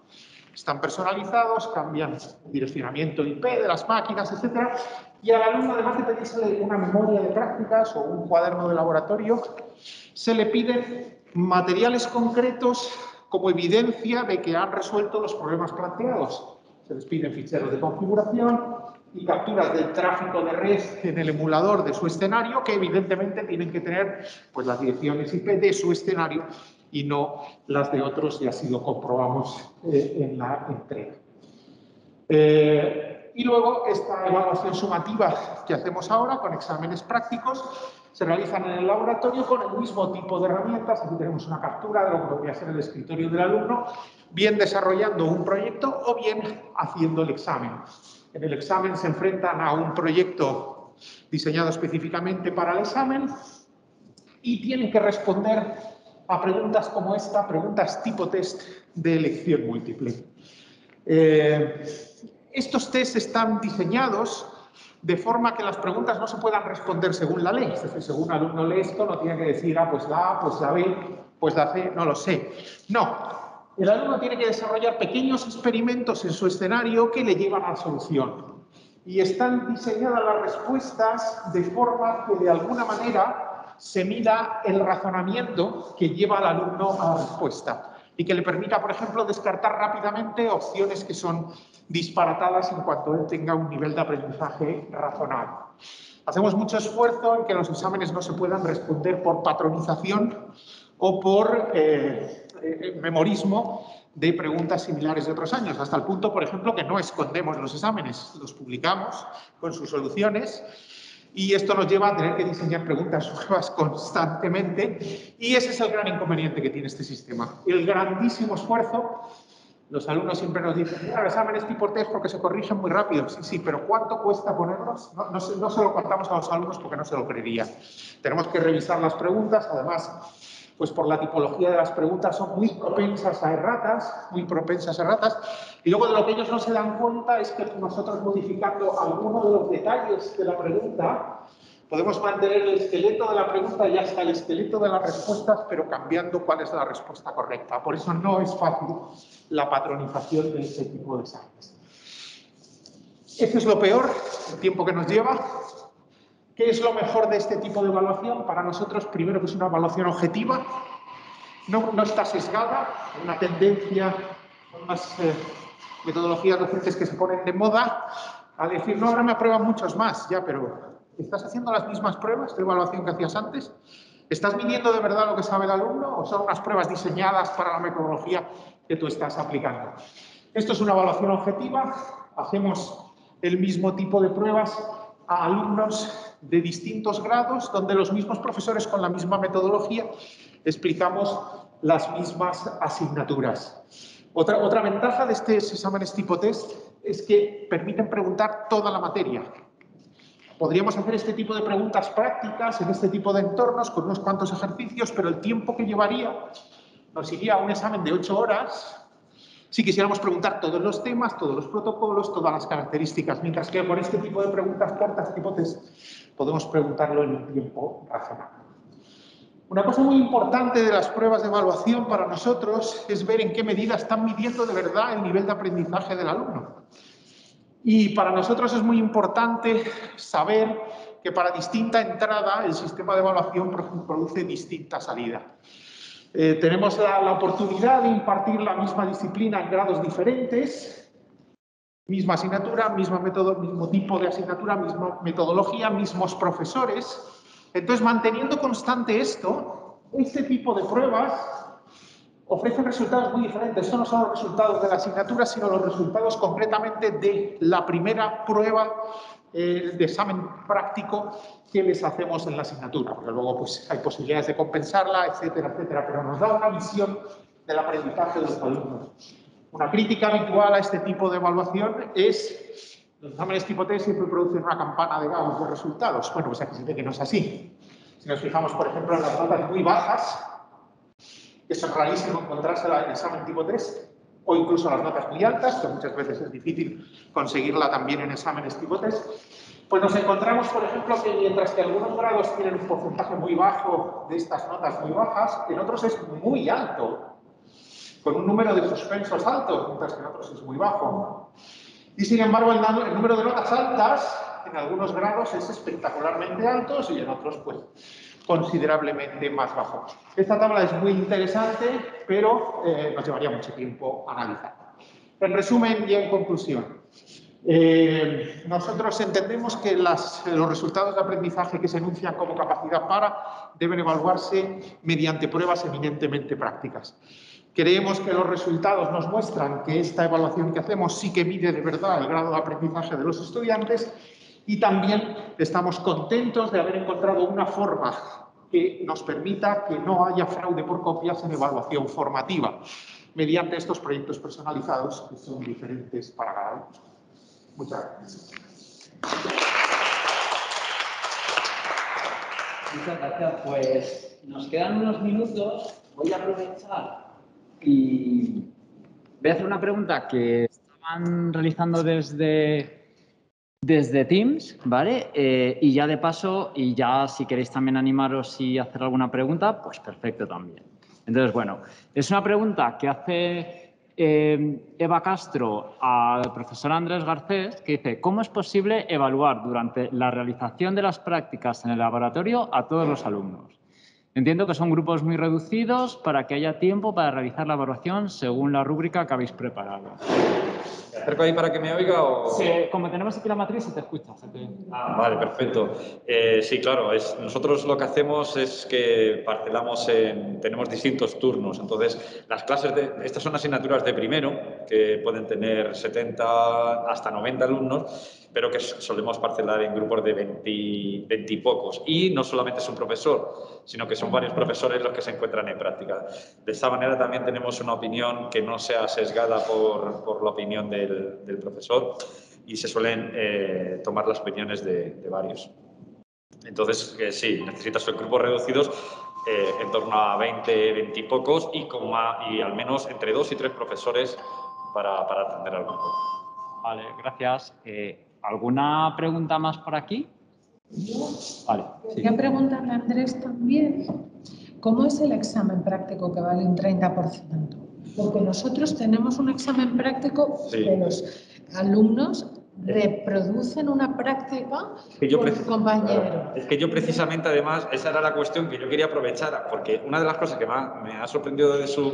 Están personalizados, cambian el direccionamiento I P de las máquinas, etcétera. Y al alumno, además de pedirse una memoria de prácticas o un cuaderno de laboratorio, se le piden materiales concretos como evidencia de que han resuelto los problemas planteados. Se les piden ficheros de configuración y capturas del tráfico de red en el emulador de su escenario, que evidentemente tienen que tener, pues, las direcciones I P de su escenario y no las de otros, y así lo comprobamos eh, en la entrega. Eh, y luego esta evaluación sumativa que hacemos ahora con exámenes prácticos se realizan en el laboratorio con el mismo tipo de herramientas. Aquí tenemos una captura de lo que podría ser el escritorio del alumno, bien desarrollando un proyecto o bien haciendo el examen. En el examen se enfrentan a un proyecto diseñado específicamente para el examen y tienen que responder a preguntas como esta, preguntas tipo test de elección múltiple. Eh, estos test están diseñados de forma que las preguntas no se puedan responder según la ley. Es decir, según un alumno lee esto, no tiene que decir, ah, pues la A, pues la B, pues la C, no lo sé. No. El alumno tiene que desarrollar pequeños experimentos en su escenario que le llevan a la solución. Y están diseñadas las respuestas de forma que, de alguna manera, se mida el razonamiento que lleva al alumno a la respuesta y que le permita, por ejemplo, descartar rápidamente opciones que son disparatadas en cuanto él tenga un nivel de aprendizaje razonable. Hacemos mucho esfuerzo en que los exámenes no se puedan responder por patronización o por eh, eh, memorismo de preguntas similares de otros años, hasta el punto, por ejemplo, que no escondemos los exámenes, los publicamos con sus soluciones. Y esto nos lleva a tener que diseñar preguntas nuevas constantemente, y ese es el gran inconveniente que tiene este sistema. El grandísimo esfuerzo. Los alumnos siempre nos dicen, los exámenes tipo test porque se corrigen muy rápido. Sí, sí, pero ¿cuánto cuesta ponerlos? No, no, se, no se lo contamos a los alumnos porque no se lo creería. Tenemos que revisar las preguntas, además... pues por la tipología de las preguntas son muy propensas a erratas, muy propensas a erratas, y luego de lo que ellos no se dan cuenta es que nosotros modificando alguno de los detalles de la pregunta, podemos mantener el esqueleto de la pregunta y hasta el esqueleto de las respuestas, pero cambiando cuál es la respuesta correcta. Por eso no es fácil la patronización de este tipo de exámenes. Eso es lo peor, el tiempo que nos lleva. ¿Qué es lo mejor de este tipo de evaluación? Para nosotros, primero, que es una evaluación objetiva, no, no está sesgada, una tendencia, unas eh, metodologías docentes que se ponen de moda, al decir, no, ahora me aprueban muchos más, ya, pero ¿estás haciendo las mismas pruebas de evaluación que hacías antes? ¿Estás midiendo de verdad lo que sabe el alumno o son unas pruebas diseñadas para la metodología que tú estás aplicando? Esto es una evaluación objetiva, hacemos el mismo tipo de pruebas a alumnos de distintos grados, donde los mismos profesores con la misma metodología explicamos las mismas asignaturas. Otra, otra ventaja de estos exámenes tipo test es que permiten preguntar toda la materia. Podríamos hacer este tipo de preguntas prácticas en este tipo de entornos con unos cuantos ejercicios, pero el tiempo que llevaría nos iría a un examen de ocho horas si quisiéramos preguntar todos los temas, todos los protocolos, todas las características, mientras que por este tipo de preguntas cortas, tipo test, podemos preguntarlo en un tiempo razonable. Una cosa muy importante de las pruebas de evaluación para nosotros es ver en qué medida están midiendo de verdad el nivel de aprendizaje del alumno. Y para nosotros es muy importante saber que para distinta entrada el sistema de evaluación produce distinta salida. Eh, tenemos la, la oportunidad de impartir la misma disciplina en grados diferentes, misma asignatura, misma método, mismo tipo de asignatura, misma metodología, mismos profesores. Entonces, manteniendo constante esto, este tipo de pruebas ofrecen resultados muy diferentes. Estos no son los resultados de la asignatura, sino los resultados concretamente de la primera prueba eh, de examen práctico que les hacemos en la asignatura, porque luego pues, hay posibilidades de compensarla, etcétera, etcétera, pero nos da una visión del aprendizaje de los alumnos. Una crítica habitual a este tipo de evaluación es los exámenes tipo test siempre producen una campana de Gauss de resultados. Bueno, pues aquí se ve que no es así. Si nos fijamos, por ejemplo, en las notas muy bajas, eso es rarísimo encontrársela en examen tipo test, o incluso las notas muy altas, que muchas veces es difícil conseguirla también en exámenes tipo test, pues nos encontramos, por ejemplo, que mientras que algunos grados tienen un porcentaje muy bajo de estas notas muy bajas, en otros es muy alto, con un número de suspensos alto, mientras que en otros es muy bajo. Y sin embargo, el número de notas altas en algunos grados es espectacularmente alto y en otros, pues, considerablemente más bajo. Esta tabla es muy interesante, pero eh, nos llevaría mucho tiempo analizar. En resumen y en conclusión, eh, nosotros entendemos que las, los resultados de aprendizaje que se enuncian como capacidad para deben evaluarse mediante pruebas eminentemente prácticas. Creemos que los resultados nos muestran que esta evaluación que hacemos sí que mide de verdad el grado de aprendizaje de los estudiantes. Y también estamos contentos de haber encontrado una forma que nos permita que no haya fraude por copias en evaluación formativa, mediante estos proyectos personalizados que son diferentes para cada uno. Muchas gracias. Muchas gracias. Pues nos quedan unos minutos. Voy a aprovechar y voy a hacer una pregunta que estaban realizando desde... Desde Teams, ¿vale? Eh, y ya de paso, y ya si queréis también animaros y hacer alguna pregunta, pues perfecto también. Entonces, bueno, es una pregunta que hace eh, Eva Castro al profesor Andrés Garcés, que dice, ¿cómo es posible evaluar durante la realización de las prácticas en el laboratorio a todos los alumnos? Entiendo que son grupos muy reducidos para que haya tiempo para realizar la evaluación según la rúbrica que habéis preparado. ¿Te acerco ahí para que me oiga o...? Sí, como tenemos aquí la matriz, se te escucha. Se te... Ah, vale, perfecto. Eh, sí, claro, es, nosotros lo que hacemos es que parcelamos en... Tenemos distintos turnos, entonces las clases de... Estas son asignaturas de primero, que pueden tener setenta hasta noventa alumnos, pero que solemos parcelar en grupos de veinte, veinte y pocos. Y no solamente es un profesor, sino que son varios profesores los que se encuentran en práctica. De esta manera también tenemos una opinión que no sea sesgada por, por la opinión del, del profesor y se suelen eh, tomar las opiniones de, de varios. Entonces, eh, sí, necesitas grupos reducidos eh, en torno a veinte, veinte y pocos y, con más, y al menos entre dos y tres profesores para, para atender al grupo. Vale, gracias. Eh, ¿Alguna pregunta más por aquí? Yo vale, quería sí. preguntarle a Andrés también, ¿cómo es el examen práctico que vale un treinta por ciento? Porque nosotros tenemos un examen práctico sí. que los alumnos reproducen una práctica que yo con su compañero. Es que yo precisamente, además, esa era la cuestión que yo quería aprovechar, porque una de las cosas que más me ha sorprendido de su,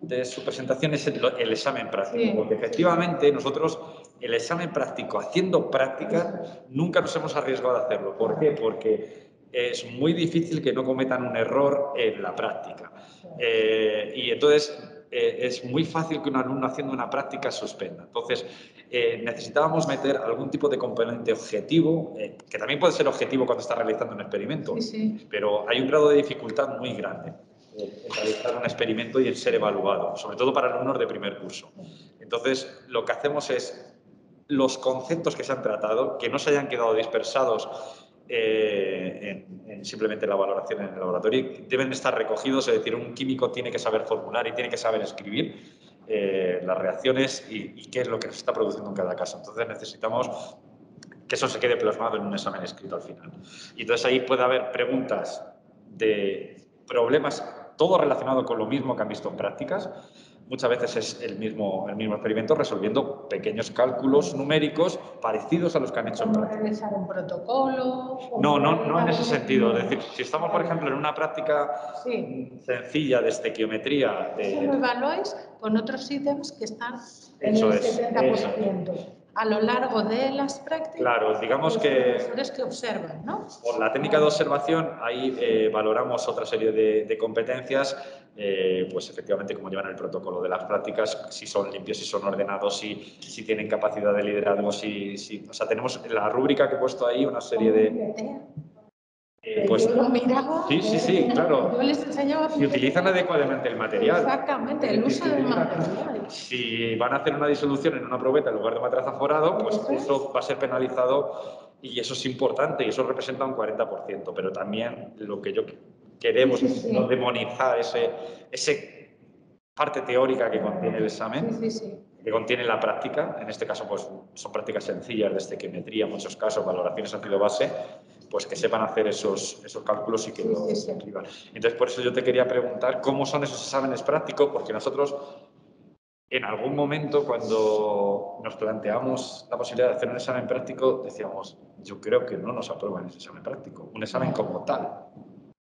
de su presentación es el, el examen práctico, sí. porque efectivamente nosotros... El examen práctico, haciendo prácticas, nunca nos hemos arriesgado a hacerlo. ¿Por qué? Porque es muy difícil que no cometan un error en la práctica. Eh, y entonces eh, es muy fácil que un alumno haciendo una práctica suspenda. Entonces eh, necesitábamos meter algún tipo de componente objetivo, eh, que también puede ser objetivo cuando estás realizando un experimento, sí, sí. pero hay un grado de dificultad muy grande en realizar un experimento y en ser evaluado, sobre todo para alumnos de primer curso. Entonces lo que hacemos es... los conceptos que se han tratado, que no se hayan quedado dispersados eh, en, en simplemente la valoración en el laboratorio, deben estar recogidos, es decir, un químico tiene que saber formular y tiene que saber escribir eh, las reacciones y, y qué es lo que se está produciendo en cada caso. Entonces necesitamos que eso se quede plasmado en un examen escrito al final. Y entonces ahí puede haber preguntas de problemas, todo relacionado con lo mismo que han visto en prácticas. Muchas veces es el mismo, el mismo experimento resolviendo pequeños cálculos numéricos parecidos a los que han hecho en práctica. ¿Realizar un protocolo? No, no, no en ese sentido. Es decir, si estamos, por ejemplo, en una práctica sí. sencilla de estequiometría... De... Eso lo evaluáis con otros ítems que están en eso el es, setenta por ciento. Eso. A lo largo de las prácticas, claro, digamos los que, profesores que observan, ¿no? Por la técnica de observación, ahí eh, valoramos otra serie de, de competencias, eh, pues efectivamente como llevan el protocolo de las prácticas, si son limpios, si son ordenados, si, si tienen capacidad de liderazgo, si, si... O sea, tenemos la rúbrica que he puesto ahí, una serie de... Eh, pues, yo lo miraba, sí, sí, sí, claro. Yo les enseñaba. Si utilizan adecuadamente el material. Exactamente, el uso del material. Si van a hacer una disolución en una probeta en lugar de un atrazaforado, pues eso va a ser penalizado y eso es importante y eso representa un cuarenta por ciento. Pero también lo que yo queremos sí, sí, sí. es demonizar ese, ese parte teórica que contiene el examen. Sí, sí, sí. Que contiene la práctica, en este caso pues son prácticas sencillas de estequiometría, en muchos casos valoraciones ácido base, pues que sepan hacer esos, esos cálculos y que sí, lo sí, sí. escriban. Entonces por eso yo te quería preguntar cómo son esos exámenes prácticos, porque nosotros en algún momento cuando nos planteamos la posibilidad de hacer un examen práctico decíamos, yo creo que no nos aprueban ese examen práctico, un examen como tal.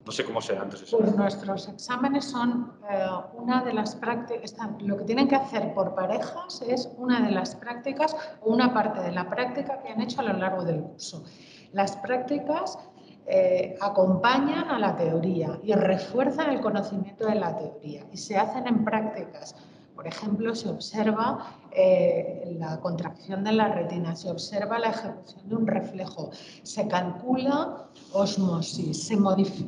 No sé cómo serán tus exámenes. Pues nuestros exámenes son eh, una de las prácticas, lo que tienen que hacer por parejas es una de las prácticas o una parte de la práctica que han hecho a lo largo del curso. Las prácticas eh, acompañan a la teoría y refuerzan el conocimiento de la teoría y se hacen en prácticas. Por ejemplo, se observa eh, la contracción de la retina, se observa la ejecución de un reflejo, se calcula osmosis, se,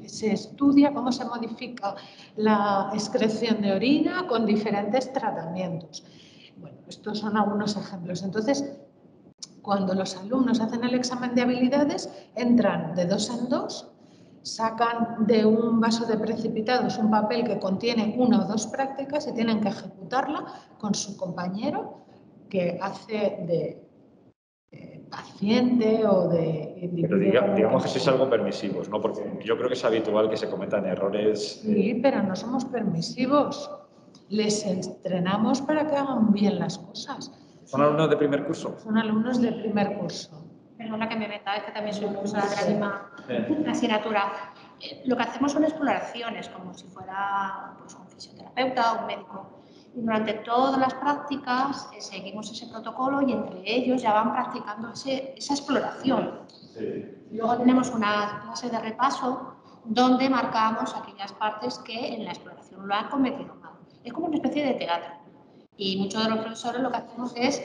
se estudia cómo se modifica la excreción de orina con diferentes tratamientos. Bueno, estos son algunos ejemplos. Entonces, cuando los alumnos hacen el examen de habilidades, entran de dos en dos, sacan de un vaso de precipitados un papel que contiene una o dos prácticas y tienen que ejecutarla con su compañero que hace de, de paciente o de... de pero diga, digamos que sois algo permisivos, ¿no? Porque yo creo que es habitual que se cometan errores... Sí, pero no somos permisivos. Les entrenamos para que hagan bien las cosas. ¿Son alumnos de primer curso? Son alumnos de primer curso. Perdona que me meta, es que también soy profesora de la misma asignatura. Eh, lo que hacemos son exploraciones, como si fuera pues, un fisioterapeuta o un médico. Y durante todas las prácticas eh, seguimos ese protocolo y entre ellos ya van practicando ese, esa exploración. Sí. Luego tenemos una clase de repaso donde marcamos aquellas partes que en la exploración lo han cometido mal. Es como una especie de teatro. Y muchos de los profesores lo que hacemos es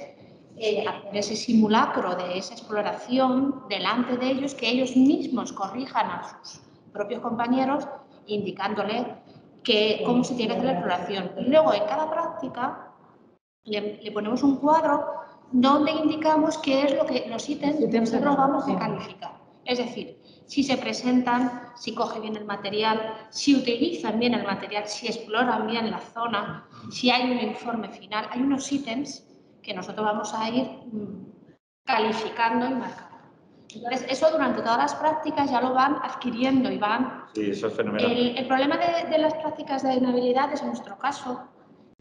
eh, hacer ese simulacro de esa exploración delante de ellos, que ellos mismos corrijan a sus propios compañeros indicándole que, cómo se tiene que hacer la exploración. Y luego en cada práctica le, le ponemos un cuadro donde indicamos qué es lo que los ítems que nosotros vamos a calificar. Es decir, si se presentan, si coge bien el material, si utilizan bien el material, si exploran bien la zona, si hay un informe final. Hay unos ítems que nosotros vamos a ir calificando y marcando. Entonces, eso durante todas las prácticas ya lo van adquiriendo y van... Sí, eso es fenomenal. El, el problema de, de las prácticas de inhabilidades, en nuestro caso,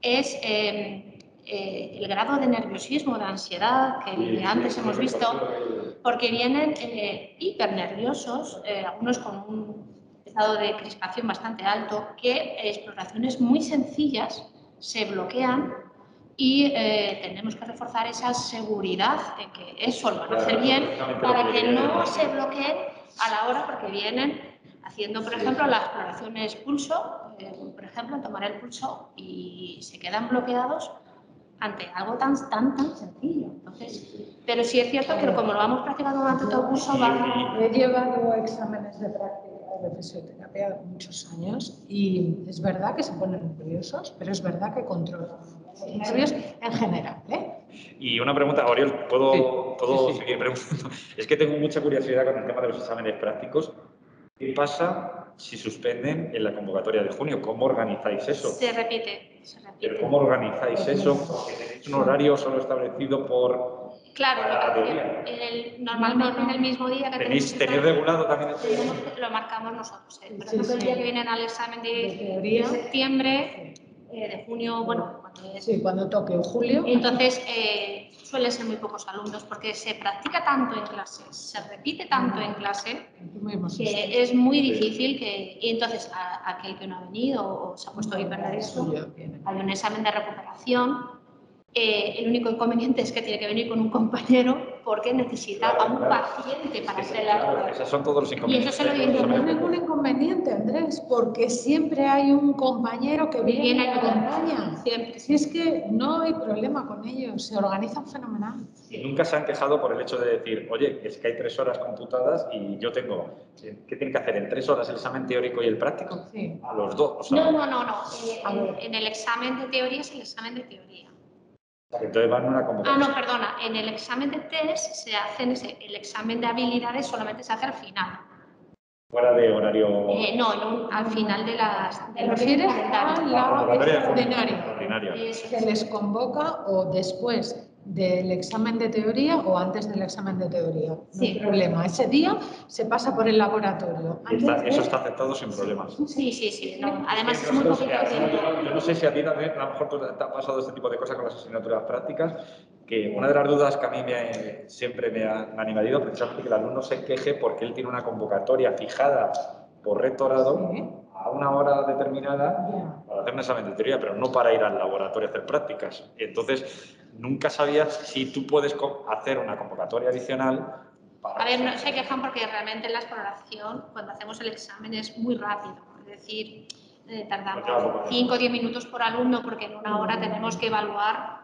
es eh, eh, el grado de nerviosismo, de ansiedad, que sí, antes sí, hemos visto... Pasado. Porque vienen eh, hipernerviosos, eh, algunos con un estado de crispación bastante alto, que eh, exploraciones muy sencillas se bloquean y eh, tenemos que reforzar esa seguridad en que eso lo van a hacer bien para que no se bloqueen a la hora, porque vienen haciendo, por ejemplo, las exploraciones pulso, eh, por ejemplo, tomar el pulso y se quedan bloqueados ante algo tan, tan, tan sencillo. Entonces, pero sí es cierto que como lo vamos practicando durante todo el curso, va... He llevado exámenes de práctica de fisioterapia muchos años y es verdad que se ponen nerviosos, pero es verdad que controlan los nervios en general, ¿eh? Y una pregunta, Oriol, ¿puedo, sí, puedo sí, sí. seguir preguntando? Es que tengo mucha curiosidad con el tema de los exámenes prácticos. ¿Qué pasa si suspenden en la convocatoria de junio? ¿Cómo organizáis eso? Se repite, se repite. Pero ¿cómo organizáis eso? Porque tenéis un horario solo establecido por... Claro, lo que en el, normalmente en el mismo día que tenéis... ¿Tenéis regulado también? El... Lo marcamos nosotros. ¿eh? Por ejemplo, el día que vienen al examen de, de septiembre, eh, de junio, bueno, cuando es... Sí, cuando toque en julio. Entonces, eh, suelen ser muy pocos alumnos porque se practica tanto en clase, se repite tanto en clase, que es muy difícil que... Y entonces, a, a aquel que no ha venido o se ha puesto hipernervioso, hay un examen de recuperación... Eh, el único inconveniente es que tiene que venir con un compañero porque necesita claro, a un claro. paciente para hacer la claro, esos son todos los inconvenientes. Y eso se lo digo. No hay ningún inconveniente, Andrés, porque siempre hay un compañero que viene y la acompaña. Siempre. Si es que no hay problema con ellos, se organizan fenomenal. Sí. Y nunca se han quejado por el hecho de decir, oye, es que hay tres horas computadas y yo tengo... ¿Qué tienen que hacer? ¿En tres horas el examen teórico y el práctico? Sí. A los dos. O sea, no, no, no. no. En, en el examen de teoría es el examen de teoría. Entonces van una convocatoria. Ah, no, perdona. En el examen de test se hacen ese, el examen de habilidades solamente se hace al final. ¿Fuera de horario? Eh, no, no, al final de las... ¿Te refieres a la extraordinaria? ¿Se les convoca o después del examen de teoría o antes del examen de teoría? No sí. hay problema. Ese día se pasa por el laboratorio. Está, de... Eso está aceptado sin problemas. Sí, sí, sí. No. Además sí, es muy poquito tiempo. Yo no sé si a ti también, a lo mejor te ha pasado este tipo de cosas con las asignaturas prácticas, que una de las dudas que a mí me, siempre me ha, me ha animado precisamente que el alumno se queje porque él tiene una convocatoria fijada por rectorado sí. a una hora determinada yeah. para hacer un examen de teoría, pero no para ir al laboratorio a hacer prácticas. Entonces, nunca sabías si tú puedes hacer una convocatoria adicional. Para a ver, no se quejan porque realmente la exploración, cuando hacemos el examen, es muy rápido. Es decir, eh, tardamos cinco o diez minutos por alumno porque en una hora tenemos que evaluar,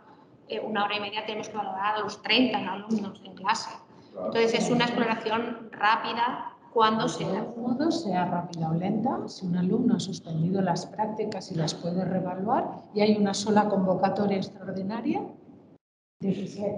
eh, una hora y media tenemos que evaluar a los treinta alumnos en clase. Entonces, es una exploración rápida. Cuando sea. De algún modo, sea rápida o lenta, si un alumno ha suspendido las prácticas y las puede reevaluar y hay una sola convocatoria extraordinaria.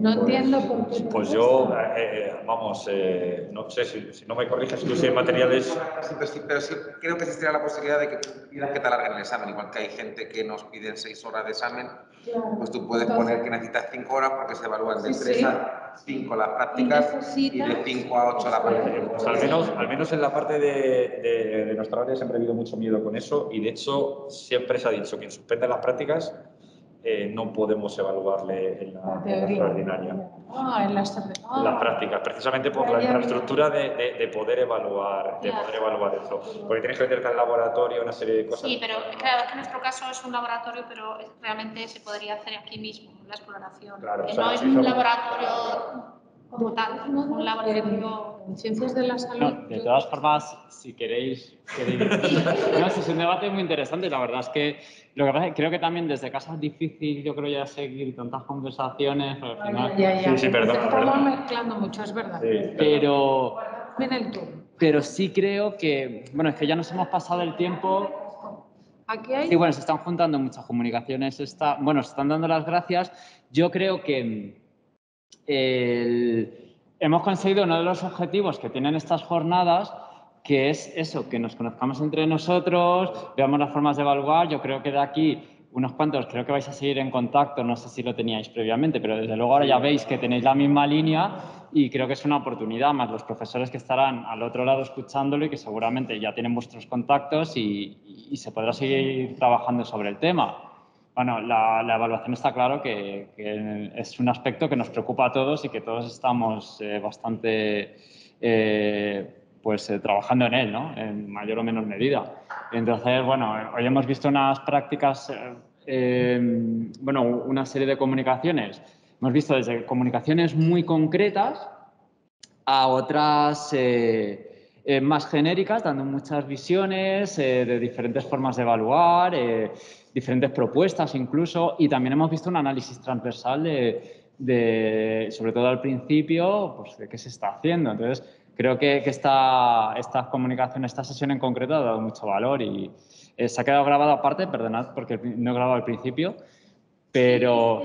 No entiendo por qué. Pues yo, eh, vamos, eh, no sé si, si no me corriges tú si hay materiales. Pero sí, pero sí creo que existirá la posibilidad de que tú pidas que te alarguen el examen, igual que hay gente que nos piden seis horas de examen, claro. pues tú puedes Entonces, poner que necesitas cinco horas porque se evalúan de sí, tres a cinco las prácticas y, y de cinco a ocho la práctica. Pues al menos, al menos en la parte de, de, de nuestra área siempre ha habido mucho miedo con eso y de hecho siempre se ha dicho que suspenden las prácticas eh, no podemos evaluarle en la, la en la extraordinaria. Ah, en la, ah, la práctica, precisamente por la infraestructura de, de, de poder evaluar, de poder evaluar eso. Porque tienes que meterte al laboratorio, una serie de cosas. Sí, pero claro, es que en nuestro caso es un laboratorio, pero realmente se podría hacer aquí mismo, la exploración. Claro, que o sea, no es un laboratorio como tal, un laboratorio en ciencias de la salud. No, de todas formas, si queréis... queréis. No, es un debate muy interesante, la verdad es que, lo que pasa es que creo que también desde casa es difícil, yo creo ya seguir tantas conversaciones, pero al final... Ya, ya, ya. Sí, sí, perdón, estamos perdón. mezclando mucho, es verdad. Sí, pero, pero sí creo que, bueno, es que ya nos hemos pasado el tiempo... Aquí hay... Sí, bueno, se están juntando muchas comunicaciones, está, bueno, se están dando las gracias. Yo creo que... El, hemos conseguido uno de los objetivos que tienen estas jornadas, que es eso, que nos conozcamos entre nosotros, veamos las formas de evaluar. Yo creo que de aquí unos cuantos, creo que vais a seguir en contacto, no sé si lo teníais previamente, pero desde luego ahora ya veis que tenéis la misma línea y creo que es una oportunidad, más los profesores que estarán al otro lado escuchándolo y que seguramente ya tienen vuestros contactos y, y se podrá seguir trabajando sobre el tema. Bueno, la, la evaluación está claro que, que es un aspecto que nos preocupa a todos y que todos estamos eh, bastante eh, pues, eh, trabajando en él, ¿no? En mayor o menor medida. Entonces, bueno, hoy hemos visto unas prácticas, eh, eh, bueno, una serie de comunicaciones. Hemos visto desde comunicaciones muy concretas a otras eh, eh, más genéricas, dando muchas visiones eh, de diferentes formas de evaluar, eh, diferentes propuestas incluso, y también hemos visto un análisis transversal de, de sobre todo al principio, pues de qué se está haciendo. Entonces, creo que, que esta, esta comunicación, esta sesión en concreto ha dado mucho valor y eh, se ha quedado grabado aparte, perdonad porque no he grabado al principio, pero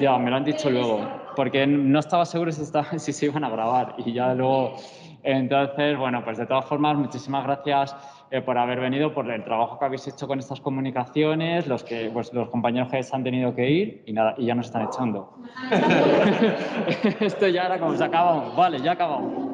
ya me lo han dicho luego, porque no estaba seguro si, está, si se iban a grabar y ya luego... Entonces, bueno, pues de todas formas, muchísimas gracias eh, por haber venido, por el trabajo que habéis hecho con estas comunicaciones, los que pues, los compañeros que se han tenido que ir y nada, y ya nos están echando. Esto ya era como se acabamos, vale, ya acabamos.